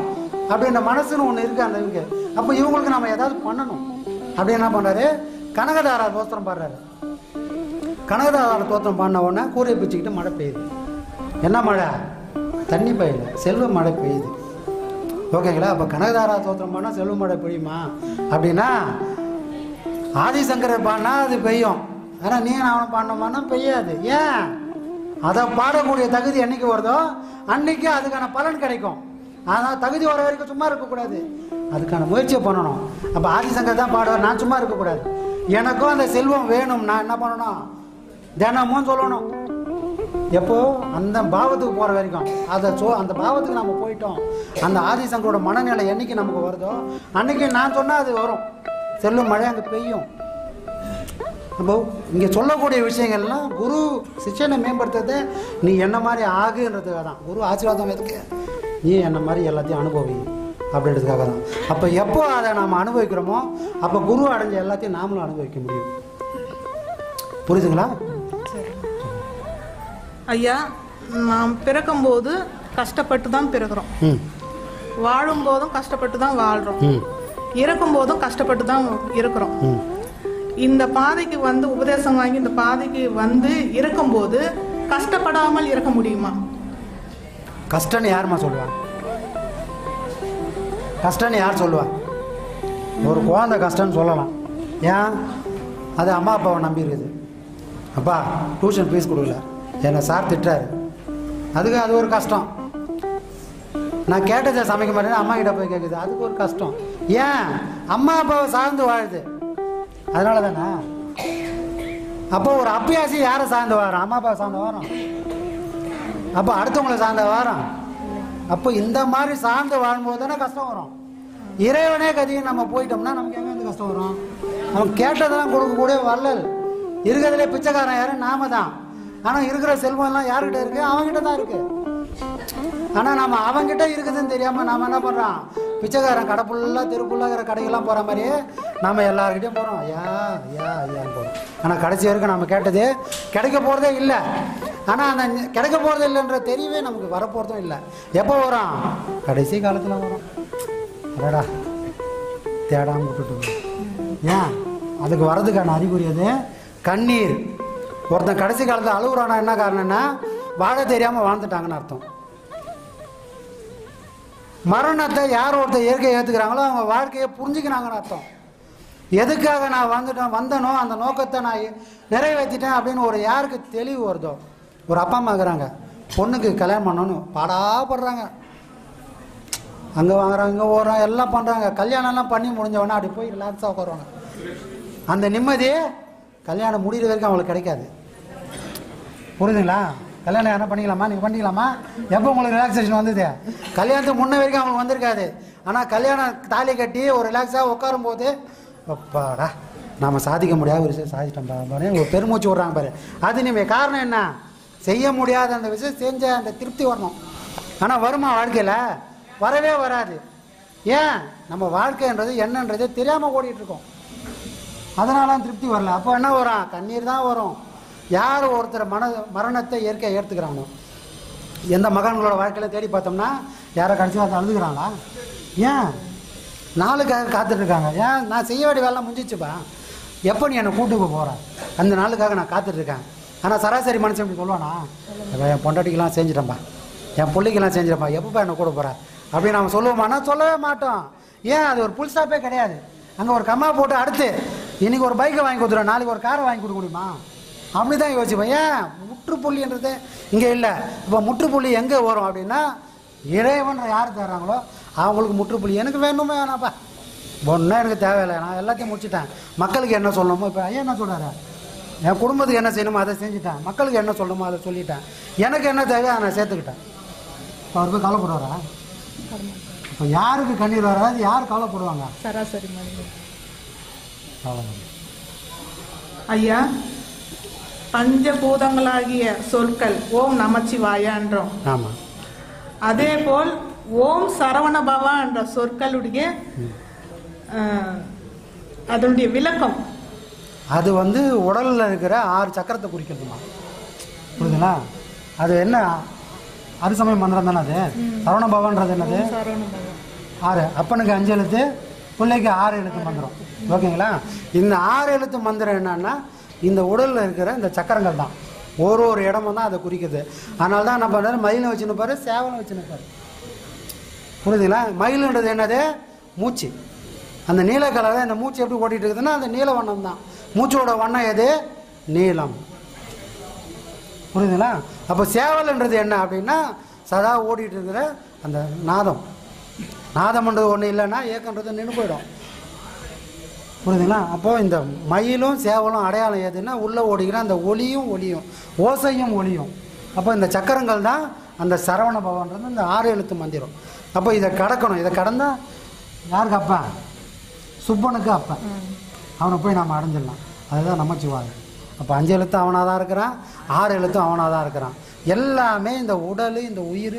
அப்படின்ற மனசுன்னு ஒன்று இருக்குது அந்த இவங்க. அப்போ இவங்களுக்கு நம்ம எதாவது பண்ணணும் அப்படின்னு என்ன பண்ணுறாரு? கனகதாரா தோத்திரம் பாடுறாரு. கனகதாரா தோத்திரம் பாடின உடனே கூரையை பிச்சுக்கிட்டு மழை பெய்யுது. என்ன மழை? தண்ணி பெய்யல, செல்வ மழை பெய்யுது. ஓகேங்களா? அப்போ கனகதாரா தோத்திரம் பாடினா செல்வ மழை பெய்யுமா அப்படின்னா, ஆதிசங்கரை பாடினா அது பெய்யும், ஆனால் நீ அவனை பாடினோம்னா பெய்யாது. ஏன்? அதை பாடக்கூடிய தகுதி என்னைக்கு வருதோ அன்னைக்கு அதுக்கான பலன் கிடைக்கும். ஆனால் தகுதி வர வரைக்கும் சும்மா இருக்கக்கூடாது, அதுக்கான முயற்சியை பண்ணணும். அப்போ ஆதிசங்கர் தான் பாடுவார், நான் சும்மா இருக்கக்கூடாது. எனக்கும் அந்த செல்வம் வேணும், நான் என்ன பண்ணணும்? தினமும் சொல்லணும். எப்போ? அந்த பாவத்துக்கு போகிற வரைக்கும். அதை சொ அந்த பாவத்துக்கு நம்ம போயிட்டோம், அந்த ஆதிசங்கரோட மனநிலை என்னைக்கு நமக்கு வருதோ அன்னைக்கு நான் சொன்னால் அது வரும், செல்லும் மழை அங்கே பெய்யும். அப்போ இங்கே சொல்லக்கூடிய விஷயங்கள்லாம் குரு சிஷ்யனை மேம்படுத்துறது. நீ என்ன மாதிரி ஆகுன்றதுக்காக தான் குரு ஆசீர்வாதம் எதுக்கு? நீ என்ன மாதிரி எல்லாத்தையும் அனுபவி அப்படின்றதுக்காக தான். அப்போ எப்போ அதை நாம் அனுபவிக்கிறோமோ அப்போ குரு அடைஞ்ச எல்லாத்தையும் நாமளும் அனுபவிக்க முடியும். புரியுதுங்களா ஐயா? நாம் பிறக்கும்போது கஷ்டப்பட்டு தான் பிறக்கிறோம், வாழும் போதும் கஷ்டப்பட்டு தான் வாழ்கிறோம், இறக்கும் போதும் கஷ்டப்பட்டு தான் இருக்கிறோம். இந்த பாதைக்கு வந்து உபதேசம் வாங்கி இந்த பாதைக்கு வந்து இருக்கும்போது கஷ்டப்படாமல் இருக்க முடியுமா? கஷ்டன்னு யாருமா சொல்லுவா? கஷ்டன்னு யார் சொல்லுவா? ஒரு குழந்தை கஷ்டம்னு சொல்லலாம். ஏன்? அது அம்மா அப்பாவை நம்பி இருக்குது. அப்பா டியூஷன் ஃபீஸ் கொடுக்கல, என்னை சார் திட்டாரு, அதுக்கு அது ஒரு கஷ்டம். நான் கேட்டதை சமைக்க மாட்டேன்னு அம்மா கிட்ட போய் கேட்குது, அதுக்கு ஒரு கஷ்டம். ஏன்? அம்மா அப்பாவை சார்ந்து வாழுது, அதனால தானே. அப்போ ஒரு அப்பியாசி யாரை சார்ந்து வாரம்? அம்மா அப்பாவை சார்ந்த வாரம். அப்போ அடுத்தவங்களை சார்ந்த வாரம். அப்போ இந்த மாதிரி சார்ந்து வாழும்போது தானே கஷ்டம் வரும். இறைவனே கதின்னு நம்ம போயிட்டோம்னா நமக்கு எங்கே வந்து கஷ்டம் வரும்? நமக்கு கேட்டதெல்லாம் கொடுக்கக்கூடிய வள்ளல், இருக்கிறதுலே பிச்சைக்காரன் யாரும் நாம தான். ஆனால் இருக்கிற செல்வம்லாம் யார்கிட்ட இருக்குது? அவங்ககிட்ட தான் இருக்குது. ஆனால் நம்ம அவங்ககிட்ட இருக்குதுன்னு தெரியாமல் நாம் என்ன பண்ணுறோம்? பிச்சைக்காரன் கடை ஃபுல்லாக தெருக்குள்ளாகிற கடைக்கெல்லாம் போகிற மாதிரியே நம்ம எல்லாருக்கிட்டையும் போகிறோம், யா யா ஏன்னு போகிறோம். ஆனால் கடைசி வரைக்கும் நம்ம கேட்டது கிடைக்க போகிறதே இல்லை. ஆனால் அந்த கிடைக்க போகிறது இல்லைன்ற தெரியவே நமக்கு வரப்போகிறதும் இல்லை. எப்போ வரும்? கடைசி காலத்தில் வரும். அதடா தேடாமல் விட்டுட்டு. ஏன்? அதுக்கு வர்றதுக்கான அறிகுறியது கண்ணீர். ஒருத்தன் கடைசி காலத்தில் அழுகுறானா என்ன காரணம்னா வாழ தெரியாமல் வாழ்ந்துட்டாங்கன்னு அர்த்தம். மரணத்தை யார் ஒருத்தர் இயற்கையை ஏற்றுக்கிறாங்களோ அவங்க வாழ்க்கையை புரிஞ்சுக்கிறாங்கன்னு அர்த்தம். எதுக்காக நான் வந்துட்டேன் வந்தனோ அந்த நோக்கத்தை நான் நிறைவேற்றிட்டேன் அப்படின்னு ஒரு யாருக்கு தெளிவு வருதோ. ஒரு அப்பா அம்மா இருக்கிறாங்க, பொண்ணுக்கு கல்யாணம் பண்ணணும்னு பாடாப்படுறாங்க, அங்கே வாங்குறாங்க இங்கே ஓடுறாங்க எல்லாம் பண்ணுறாங்க. கல்யாணம்லாம் பண்ணி முடிஞ்சவொடனே அப்படி போய் ரிலாக்ஸாக உட்காருவாங்க. அந்த நிம்மதியே கல்யாணம் முடிகிற வரைக்கும் அவங்களுக்கு கிடைக்காது. புரியுதுங்களா? கல்யாணம் யாரும் பண்ணிக்கலாமா? நீங்கள் பண்ணிக்கலாமா? எப்போ உங்களுக்கு ரிலாக்ஸேஷன் வந்தது? கல்யாணத்துக்கு முன்ன வரைக்கும் அவங்களுக்கு வந்திருக்காது. ஆனால் கல்யாணம் தாலி கட்டி ஒரு ரிலாக்ஸாக உட்காரும்போது அப்பாடா நாம் சாதிக்க முடியாத ஒரு விஷயம் சாதிச்சிட்டோம் பாரு, ஒரு பெருமூச்சு விட்றாங்க பாரு. அது நீங்கள் காரணம் என்ன? செய்ய முடியாத அந்த விஷயம் செஞ்ச அந்த திருப்தி வரணும். ஆனால் வருமா? வாழ்க்கையில் வரவே வராது. ஏன்? நம்ம வாழ்க்கைன்றது என்னன்றது தெரியாமல் ஓடிட்டுருக்கோம், அதனால திருப்தி வரல. அப்போ என்ன வரும்? கண்ணீர் தான் வரும். யார் ஒருத்தர் மன மரணத்தை இயற்கையை ஏற்றுக்கிறாங்களோ. எந்த மகான்களோட வாழ்க்கையில் தேடி பார்த்தோம்னா யாரை கடைசியாக அதை அழுதுகிறாங்களா? ஏன்? நாளுக்காக காத்துட்ருக்காங்க. ஏன்? நான் செய்ய வேண்டிய வேலைலாம் முடிஞ்சிச்சுப்பா, எப்போ நீ என்னை கூட்டுக்கு போகிறேன் அந்த நாளுக்காக நான் காத்துட்ருக்கேன். ஆனால் சராசரி மனுஷன் இப்படி சொல்லுவானா? என் பொண்டாட்டிக்கெலாம் செஞ்சிட்டேன்ப்பா, என் பிள்ளைக்கெல்லாம் செஞ்சிட்டேன்ப்பா, எப்போப்பா என்னை கூட போகிறேன் அப்படின்னு நம்ம சொல்லுவோமானா? சொல்லவே மாட்டோம். ஏன்? அது ஒரு புல் ஸ்டாப்பே கிடையாது. அங்கே ஒரு கம்மா போட்டு அடுத்து இன்றைக்கி ஒரு பைக்கை வாங்கி கொடுத்துருவோம், நாளைக்கு ஒரு காரை வாங்கி கொடுக்க முடியுமா? அப்படி தான் யோசிப்பேன். ஏன்? முற்றுப்புள்ளின்றது இங்கே இல்லை. இப்போ முற்றுப்புள்ளி எங்கே வரும் அப்படின்னா இறைவன் யார் தர்றாங்களோ அவங்களுக்கு முற்றுப்புள்ளி. எனக்கு வேணுமே வேணாப்பா, ஒன்றும் எனக்கு தேவையில்லை, நான் எல்லாத்தையும் முடிச்சுட்டேன். மக்களுக்கு என்ன சொல்லணுமோ இப்போ ஐயா என்ன சொல்கிறாரு? என் குடும்பத்துக்கு என்ன செய்யணுமோ அதை செஞ்சுட்டேன், மக்களுக்கு என்ன சொல்லணுமோ அதை சொல்லிட்டேன், எனக்கு என்ன தேவையோ அதை நான் சேர்த்துக்கிட்டேன். இப்போ அவர் போய் கவலைப்படுவாரா? இப்போ யாருக்கு கண்ணீர் வராது, யார் கவலைப்படுவாங்க? சராசரி கவலை. ஐயா, பஞ்சபூதங்களாகிய சொற்கள் ஓம் நமச்சிவாயா என்றோம். ஆமாம். அதே போல் ஓம் சரவண பவா என்ற சொற்களுடைய அதனுடைய விளக்கம், அது வந்து உடலில் இருக்கிற ஆறு சக்கரத்தை குறிக்கிறதுமா, புரியுதுங்களா? அது என்ன அது சமயம் மந்திரம் தானே. அது சரவண பவான்றது என்னது? ஆறு. அப்பனுக்கு அஞ்சு எழுத்து, பிள்ளைக்கு ஆறு எழுத்து மந்திரம், ஓகேங்களா? இந்த ஆறு எழுத்து மந்திரம் என்னன்னா இந்த உடலில் இருக்கிற இந்த சக்கரங்கள் தான், ஒரு ஒரு இடமும் தான் அதை குறிக்குது. அதனால தான் என்ன பண்ணுறாரு, மயிலை வச்சுன்னு பாரு, சேவலை வச்சுன்னு பாரு, புரியுதுங்களா? மயிலுன்றது என்னது? மூச்சு. அந்த நீல கலரில் இந்த மூச்சு எப்படி ஓட்டிகிட்டு இருக்குதுன்னா அந்த நீல வண்ணம் தான். மூச்சோட வண்ணம் எது? நீளம், புரியுதுங்களா? அப்போ சேவல்ன்றது என்ன அப்படின்னா சதா ஓடிட்டு இருக்கிற அந்த நாதம். நாதம்ன்றது ஒன்று இல்லைன்னா ஏக்கன்றது நின்று போயிடும், புரியுதுங்களா? அப்போது இந்த மயிலும் சேவலும் அடையாளம் எதுன்னா உள்ளே ஓடிக்கிற அந்த ஒளியும் ஒளியும் ஓசையும் ஒளியும். அப்போ இந்த சக்கரங்கள் தான் அந்த சரவண பவன்றது, இந்த ஆறு எழுத்து மந்திரம். அப்போ இதை கடக்கணும். இதை கடந்தால் யாருக்கு அப்பா? சுப்பனுக்கு அப்பா. அவனை போய் நாம் அடைஞ்சிடலாம். அதுதான் நமச்சிவாயம். அப்போ அஞ்சு எழுத்து அவனாக தான் இருக்கிறான், ஆறு எழுத்தும் அவனாக தான் இருக்கிறான். எல்லாமே இந்த உடல் இந்த உயிர்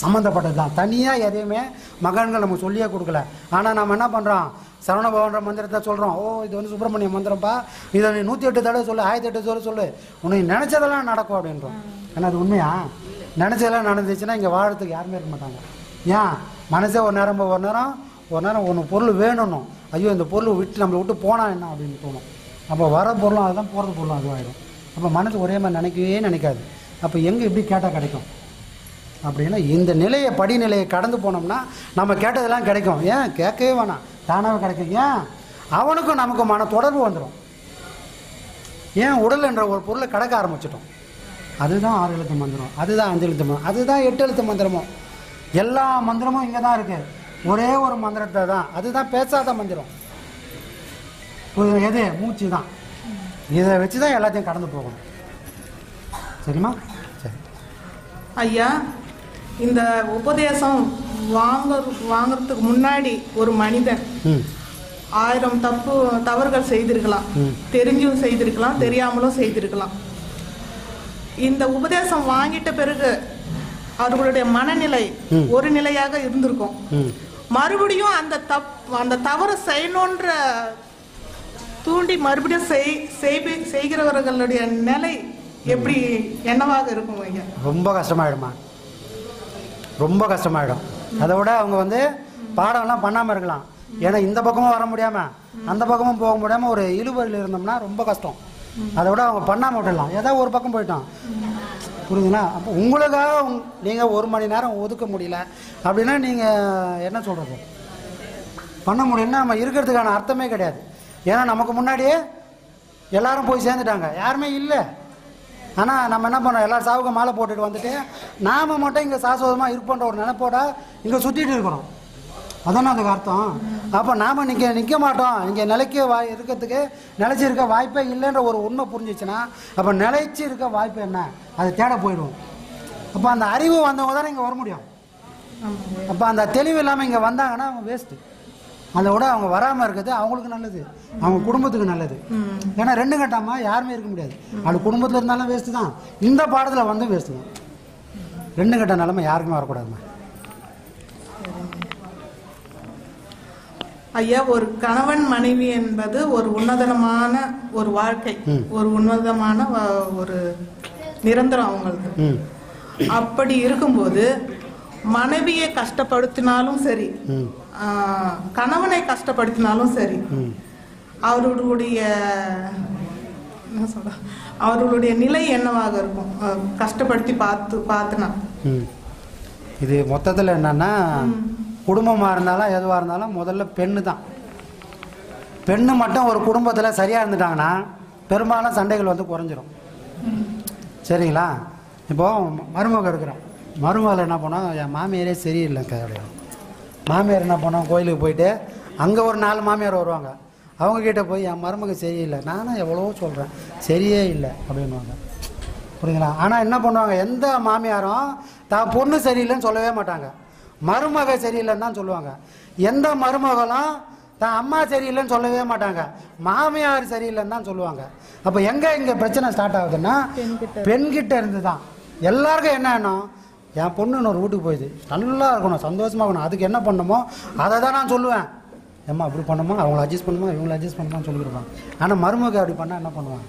சம்மந்தப்பட்டது தான். தனியாக எதையுமே மகன்கள் நமக்கு சொல்லியே கொடுக்கல. ஆனால் நம்ம என்ன பண்ணுறோம், சரவண பவன்ற மந்திரத்தை சொல்கிறோம். ஓ, இது வந்து சுப்பிரமணிய மந்திரம்ப்பா, இதை நீ நூற்றி எட்டு தடவை சொல்லு, ஆயிரத்தி எட்டு தடவை சொல்லு, உனக்கு நினச்சதெல்லாம் நடக்கும் அப்படின்றோம். ஏன்னா அது உண்மையா? நினச்சதெல்லாம் நடந்துச்சுன்னா இங்கே வாழறதுக்கு யாருமே இருக்க மாட்டாங்க. ஏன்? மனசே ஒரு நேரம் ஒரு நேரம் ஒரு நேரம் ஒன்று பொருள் வேணும்னும், ஐயோ இந்த பொருள் விட்டு நம்மளை விட்டு போனால் என்ன அப்படின்னு தோணும். அப்போ வர பொருளும் அதுதான், போகிறது பொருளும் அதுவாகிடும். அப்போ மனசு ஒரே மாதிரி நினைக்கவே நினைக்காது. அப்போ எங்கே இப்படி கேட்டால் கிடைக்கும் அப்படின்னா இந்த நிலையை படிநிலையை கடந்து போனோம்னா நம்ம கேட்டதெல்லாம் கிடைக்கும். ஏன் கேட்கவே வேணாம், தானாக கிடைக்கும். ஏன்? அவனுக்கும் நமக்குமான தொடர்பு வந்துடும். ஏன்? உடல் என்ற ஒரு பொருளை கடக்க ஆரம்பிச்சிட்டோம். அதுதான் ஆறு எழுத்து மந்திரம், அதுதான் அஞ்சு எழுத்து மந்திரம், அதுதான் எட்டு எழுத்து மந்திரமும். எல்லா மந்திரமும் இங்கே தான் இருக்குது. ஒரே ஒரு மந்திரத்தை தான், அதுதான் பேசாத மந்திரம். எது? மூச்சு தான். இதை வச்சு தான் எல்லாத்தையும் கடந்து போகணும். சரிம்மா? சரி ஐயா, இந்த உபதேசம் வாங்க வாங்கிறதுக்கு முன்னாடி ஒரு மனிதன் ஆயிரம் தப்பு தவறுகள் செய்திருக்கலாம், தெரிஞ்சும் செய்திருக்கலாம், தெரியாமலும் செய்திருக்கலாம். இந்த உபதேசம் வாங்கிட்ட பிறகு அவர்களுடைய மனநிலை ஒரு நிலையாக இருந்திருக்கும். மறுபடியும் அந்த தப் அந்த தவறு செய்யணுன்ற தூண்டி மறுபடியும் செய் செய்கிறவர்களுடைய நிலை எப்படி என்னவாக இருக்கும்? ரொம்ப கஷ்டமாயிடுமா, ரொம்ப கஷ்டமாயிடும். அதை விட அவங்க வந்து பாடம்லாம் பண்ணாமல் இருக்கலாம். ஏன்னா இந்த பக்கமும் வர முடியாமல் அந்த பக்கமும் போக முடியாமல் ஒரு இழுபறியில் இருந்தோம்னா ரொம்ப கஷ்டம். அதை விட அவங்க பண்ணாமல் விட்டுடலாம், ஏதாவது ஒரு பக்கம் போயிட்டோம், புரியுதுங்களா? அப்போ உங்களுக்காக நீங்கள் ஒரு மணி நேரம் ஒதுக்க முடியல அப்படின்னா நீங்கள் என்ன சொல்கிறது பண்ண முடியும்னா நம்ம இருக்கிறதுக்கான அர்த்தமே கிடையாது. ஏன்னா நமக்கு முன்னாடியே எல்லோரும் போய் சேர்ந்துட்டாங்க, யாருமே இல்லை. ஆனால் நம்ம என்ன பண்ணுறோம், எல்லோரும் சாவுக்கு மாலை போட்டுட்டு வந்துட்டு நாம் மட்டும் இங்கே சாஸ்வதமாக இருப்போன்ற ஒரு நினைப்போட இங்கே சுற்றிட்டு இருக்கிறோம். அதானே அதுக்கு அர்த்தம். அப்போ நாம் நிற்க நிற்க மாட்டோம், இங்கே நிலைக்க வாய் இருக்கிறதுக்கு நிலைச்சி இருக்க வாய்ப்பே இல்லைன்ற ஒரு உண்மை புரிஞ்சிச்சுன்னா அப்போ நிலைச்சி இருக்க வாய்ப்பு என்ன, அதை தேட போயிடுவோம். அப்போ அந்த அறிவு வந்தவங்க தானே இங்கே வர முடியும். அப்போ அந்த தெளிவு இல்லாமல் இங்கே வந்தாங்கன்னா அவங்க வேஸ்ட்டு. அதை விட அவங்க வராமல் இருக்கிறது அவங்களுக்கு நல்லது, அவங்க குடும்பத்துக்கு நல்லது. ஏன்னா ரெண்டு கட்டமாக யாருமே இருக்க முடியாது. அவங்க குடும்பத்தில் இருந்தாலும் வேஸ்ட்டு தான், இந்த பாடத்தில் வந்து வேஸ்ட்டு தான். ரெண்டு கட்ட நிலமை யாருக்குமே வரக்கூடாதுமா. ஐயா, ஒரு கணவன் மனைவி என்பது ஒரு உன்னதமான ஒரு வாழ்க்கை, ஒரு உன்னதமான ஒரு நிரந்தரம் அவங்களுக்கு. அப்படி இருக்கும்போது மனைவியை கஷ்டப்படுத்தினாலும் சரி, கணவனை கஷ்டப்படுத்தினாலும் சரி, அவர்களுடைய என்ன சொல்ற அவர்களுடைய நிலை என்னவாக இருக்கும்? கஷ்டப்படுத்தி பார்த்து பார்த்துனா இது மொத்தத்தில் என்னன்னா குடும்பமாக இருந்தாலும் எதுவாக இருந்தாலும் முதல்ல பெண்ணு தான். பெண்ணு மட்டும் ஒரு குடும்பத்தில் சரியாக இருந்துட்டாங்கன்னா பெரும்பாலும் சண்டைகள் வந்து குறைஞ்சிரும், சரிங்களா? இப்போது மருமகள் இருக்கிறோம், மருமகள் என்ன பண்ணோம், என் மாமியாரே சரியில்லை கிடையாது. மாமியார் என்ன பண்ணோம், கோயிலுக்கு போயிட்டு அங்கே ஒரு நாலு மாமியார் வருவாங்க, அவங்க கிட்ட போய் என் மருமக சரியில்லை, நானும் எவ்வளவோ சொல்கிறேன் சரியே இல்லை அப்படின்வாங்க. புரியுதுங்களா? ஆனால் என்ன பண்ணுவாங்க, எந்த மாமியாரும் தான் பொண்ணு சரியில்லைன்னு சொல்லவே மாட்டாங்க, மருமக சரியில்லைன்னு தான் சொல்லுவாங்க. எந்த மருமகளும் தான் அம்மா சரியில்லைன்னு சொல்லவே மாட்டாங்க, மாமியார் சரியில்லைன்னு தான் சொல்லுவாங்க. அப்போ எங்கே இங்கே பிரச்சனை ஸ்டார்ட் ஆகுதுன்னா பெண்கிட்ட இருந்து தான். எல்லாருக்கும் என்ன எண்ணம், என் பொண்ணு இன்னொரு வீட்டுக்கு போயிடுது, நல்லா இருக்கணும், சந்தோஷமாக இருக்கணும், அதுக்கு என்ன பண்ணணுமோ அதை தான் நான் சொல்லுவேன். ஏம்மா அப்படி பண்ணணுமா, அவங்கள அட்ஜஸ்ட் பண்ணுமா, இவங்களை அட்ஜஸ்ட் பண்ணுமான்னு சொல்லியிருப்பாங்க. ஆனால் மருமக அப்படி பண்ணால் என்ன பண்ணுவாங்க,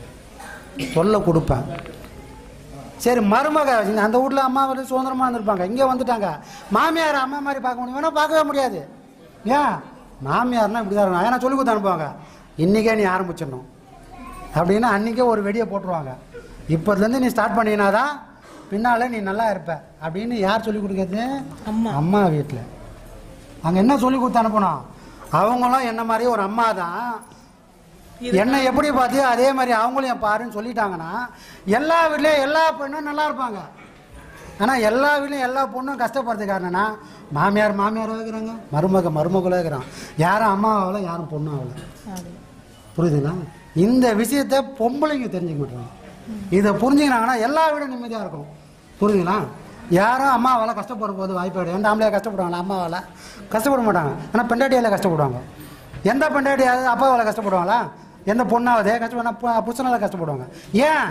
சொல்ல கொடுப்பேன். சரி மருமக அந்த வீட்டில் அம்மா வந்து சுதந்திரமாக இருந்திருப்பாங்க, இங்கே வந்துட்டாங்க, மாமியார் அம்மா மாதிரி பார்க்க முடியும், வேணால் பார்க்கவே முடியாது. ஏன் மாமியார்னா இப்படி தான் இருக்கணும், ஏன்னா சொல்லி கொடுத்து அனுப்புவாங்க, இன்றைக்கே நீ ஆரம்பிச்சிடணும் அப்படின்னா அன்றைக்கே ஒரு வெடியை போட்டுருவாங்க. இப்போதுலேருந்து நீ ஸ்டார்ட் பண்ணினா தான் பின்னால் நீ நல்லா இருப்ப அப்படின்னு யார் சொல்லிக் கொடுக்குறது, அம்மா. அம்மா வீட்டில் அங்கே என்ன சொல்லி கொடுத்து அனுப்பணும், அவங்களும் என்ன மாதிரி ஒரு அம்மா தான், என்னை எப்படி பார்த்தியோ அதே மாதிரி அவங்களும் என் பாருன்னு சொல்லிட்டாங்கன்னா எல்லா வீட்லேயும் எல்லா பொண்ணும் நல்லா இருப்பாங்க. ஆனால் எல்லா வீட்லேயும் எல்லா பொண்ணும் கஷ்டப்படுறதுக்கு காரணம்னா மாமியார் மாமியார் வைக்கிறாங்க, மருமக மருமகளும் வைக்கிறான், யாரும் அம்மா ஆகலை யாரும் பொண்ணும் ஆகலை. புரியுதுங்களா? இந்த விஷயத்த பொம்பளைங்க தெரிஞ்சுக்க மாட்டாங்க. இதை புரிஞ்சுக்கினாங்கன்னா எல்லா வீடும் நிம்மதியாக இருக்கும். புரியுதுங்களா? யாரும் அம்மாவால் கஷ்டப்படும் போது வாய்ப்பாடு, எந்த ஆம்பளையாக கஷ்டப்படுவாங்களா, அம்மாவால் கஷ்டப்பட மாட்டாங்க. ஆனால் பெண்டாட்டியால் கஷ்டப்படுவாங்க. எந்த பெண்டாட்டியாவது அப்பாவால் கஷ்டப்படுவாங்களா, எந்த பொண்ணாவது கஷ்டப்பட புருஷனால் கஷ்டப்படுவாங்க. ஏன்,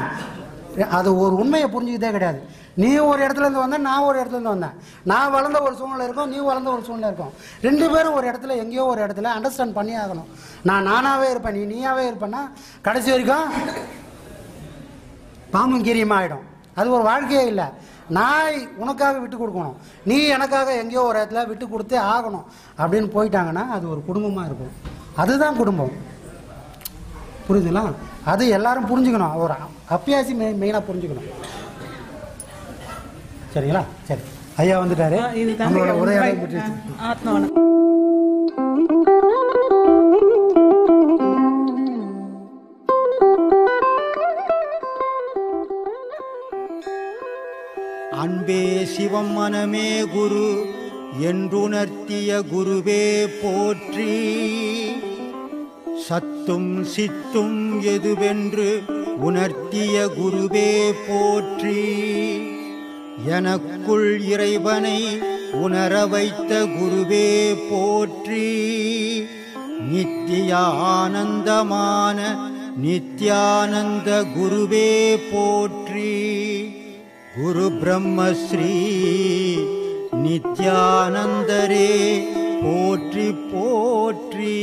அது ஒரு உண்மையை புரிஞ்சுக்கிட்டே கிடையாது. நீ ஒரு இடத்துலேருந்து வந்தேன், நான் ஒரு இடத்துலேருந்து வந்தேன், நான் வளர்ந்த ஒரு சூழ்நிலை இருக்கும், நீ வளர்ந்த ஒரு சூழ்நிலை இருக்கும், ரெண்டு பேரும் ஒரு இடத்துல எங்கேயோ ஒரு இடத்துல அண்டர்ஸ்டாண்ட் பண்ணி ஆகணும். நான் நானாகவே இருப்பேன், நீ நீயாகவே இருப்பேன்னா கடைசி வரைக்கும் பாம்பும் கீரியமாக ஆகிடும். அது ஒரு வாழ்க்கையே இல்லை. நான் உனக்காக விட்டு கொடுக்கணும், நீ எனக்காக எங்கேயோ ஒரு இடத்துல விட்டு கொடுத்தே ஆகணும் அப்படின்னு போயிட்டாங்கன்னா அது ஒரு குடும்பமாக இருக்கும். அதுதான் குடும்பம். புரியுதுங்களா? அது எல்லாரும் புரிஞ்சுக்கணும், ஒரு அப்பியாசி மெயின் மெயினாக புரிஞ்சுக்கணும். சரிங்களா? சரி, ஐயா வந்துட்டாரு, நம்மளோட உரையாடலை முடிச்சிருக்கோம். அன்பே சிவம் மனமே குரு என்றுணர்த்திய குருவே போற்றி. சத்தும் சித்தும் எதுவென்று உணர்த்திய குருவே போற்றி. எனக்குள் இறைவனை உணர வைத்த குருவே போற்றி. நித்திய ஆனந்தமான நித்தியானந்த குருவே போற்றி. குரு பிரம்மஸ்ரீ நித்யானந்தரே போற்றி போற்றி.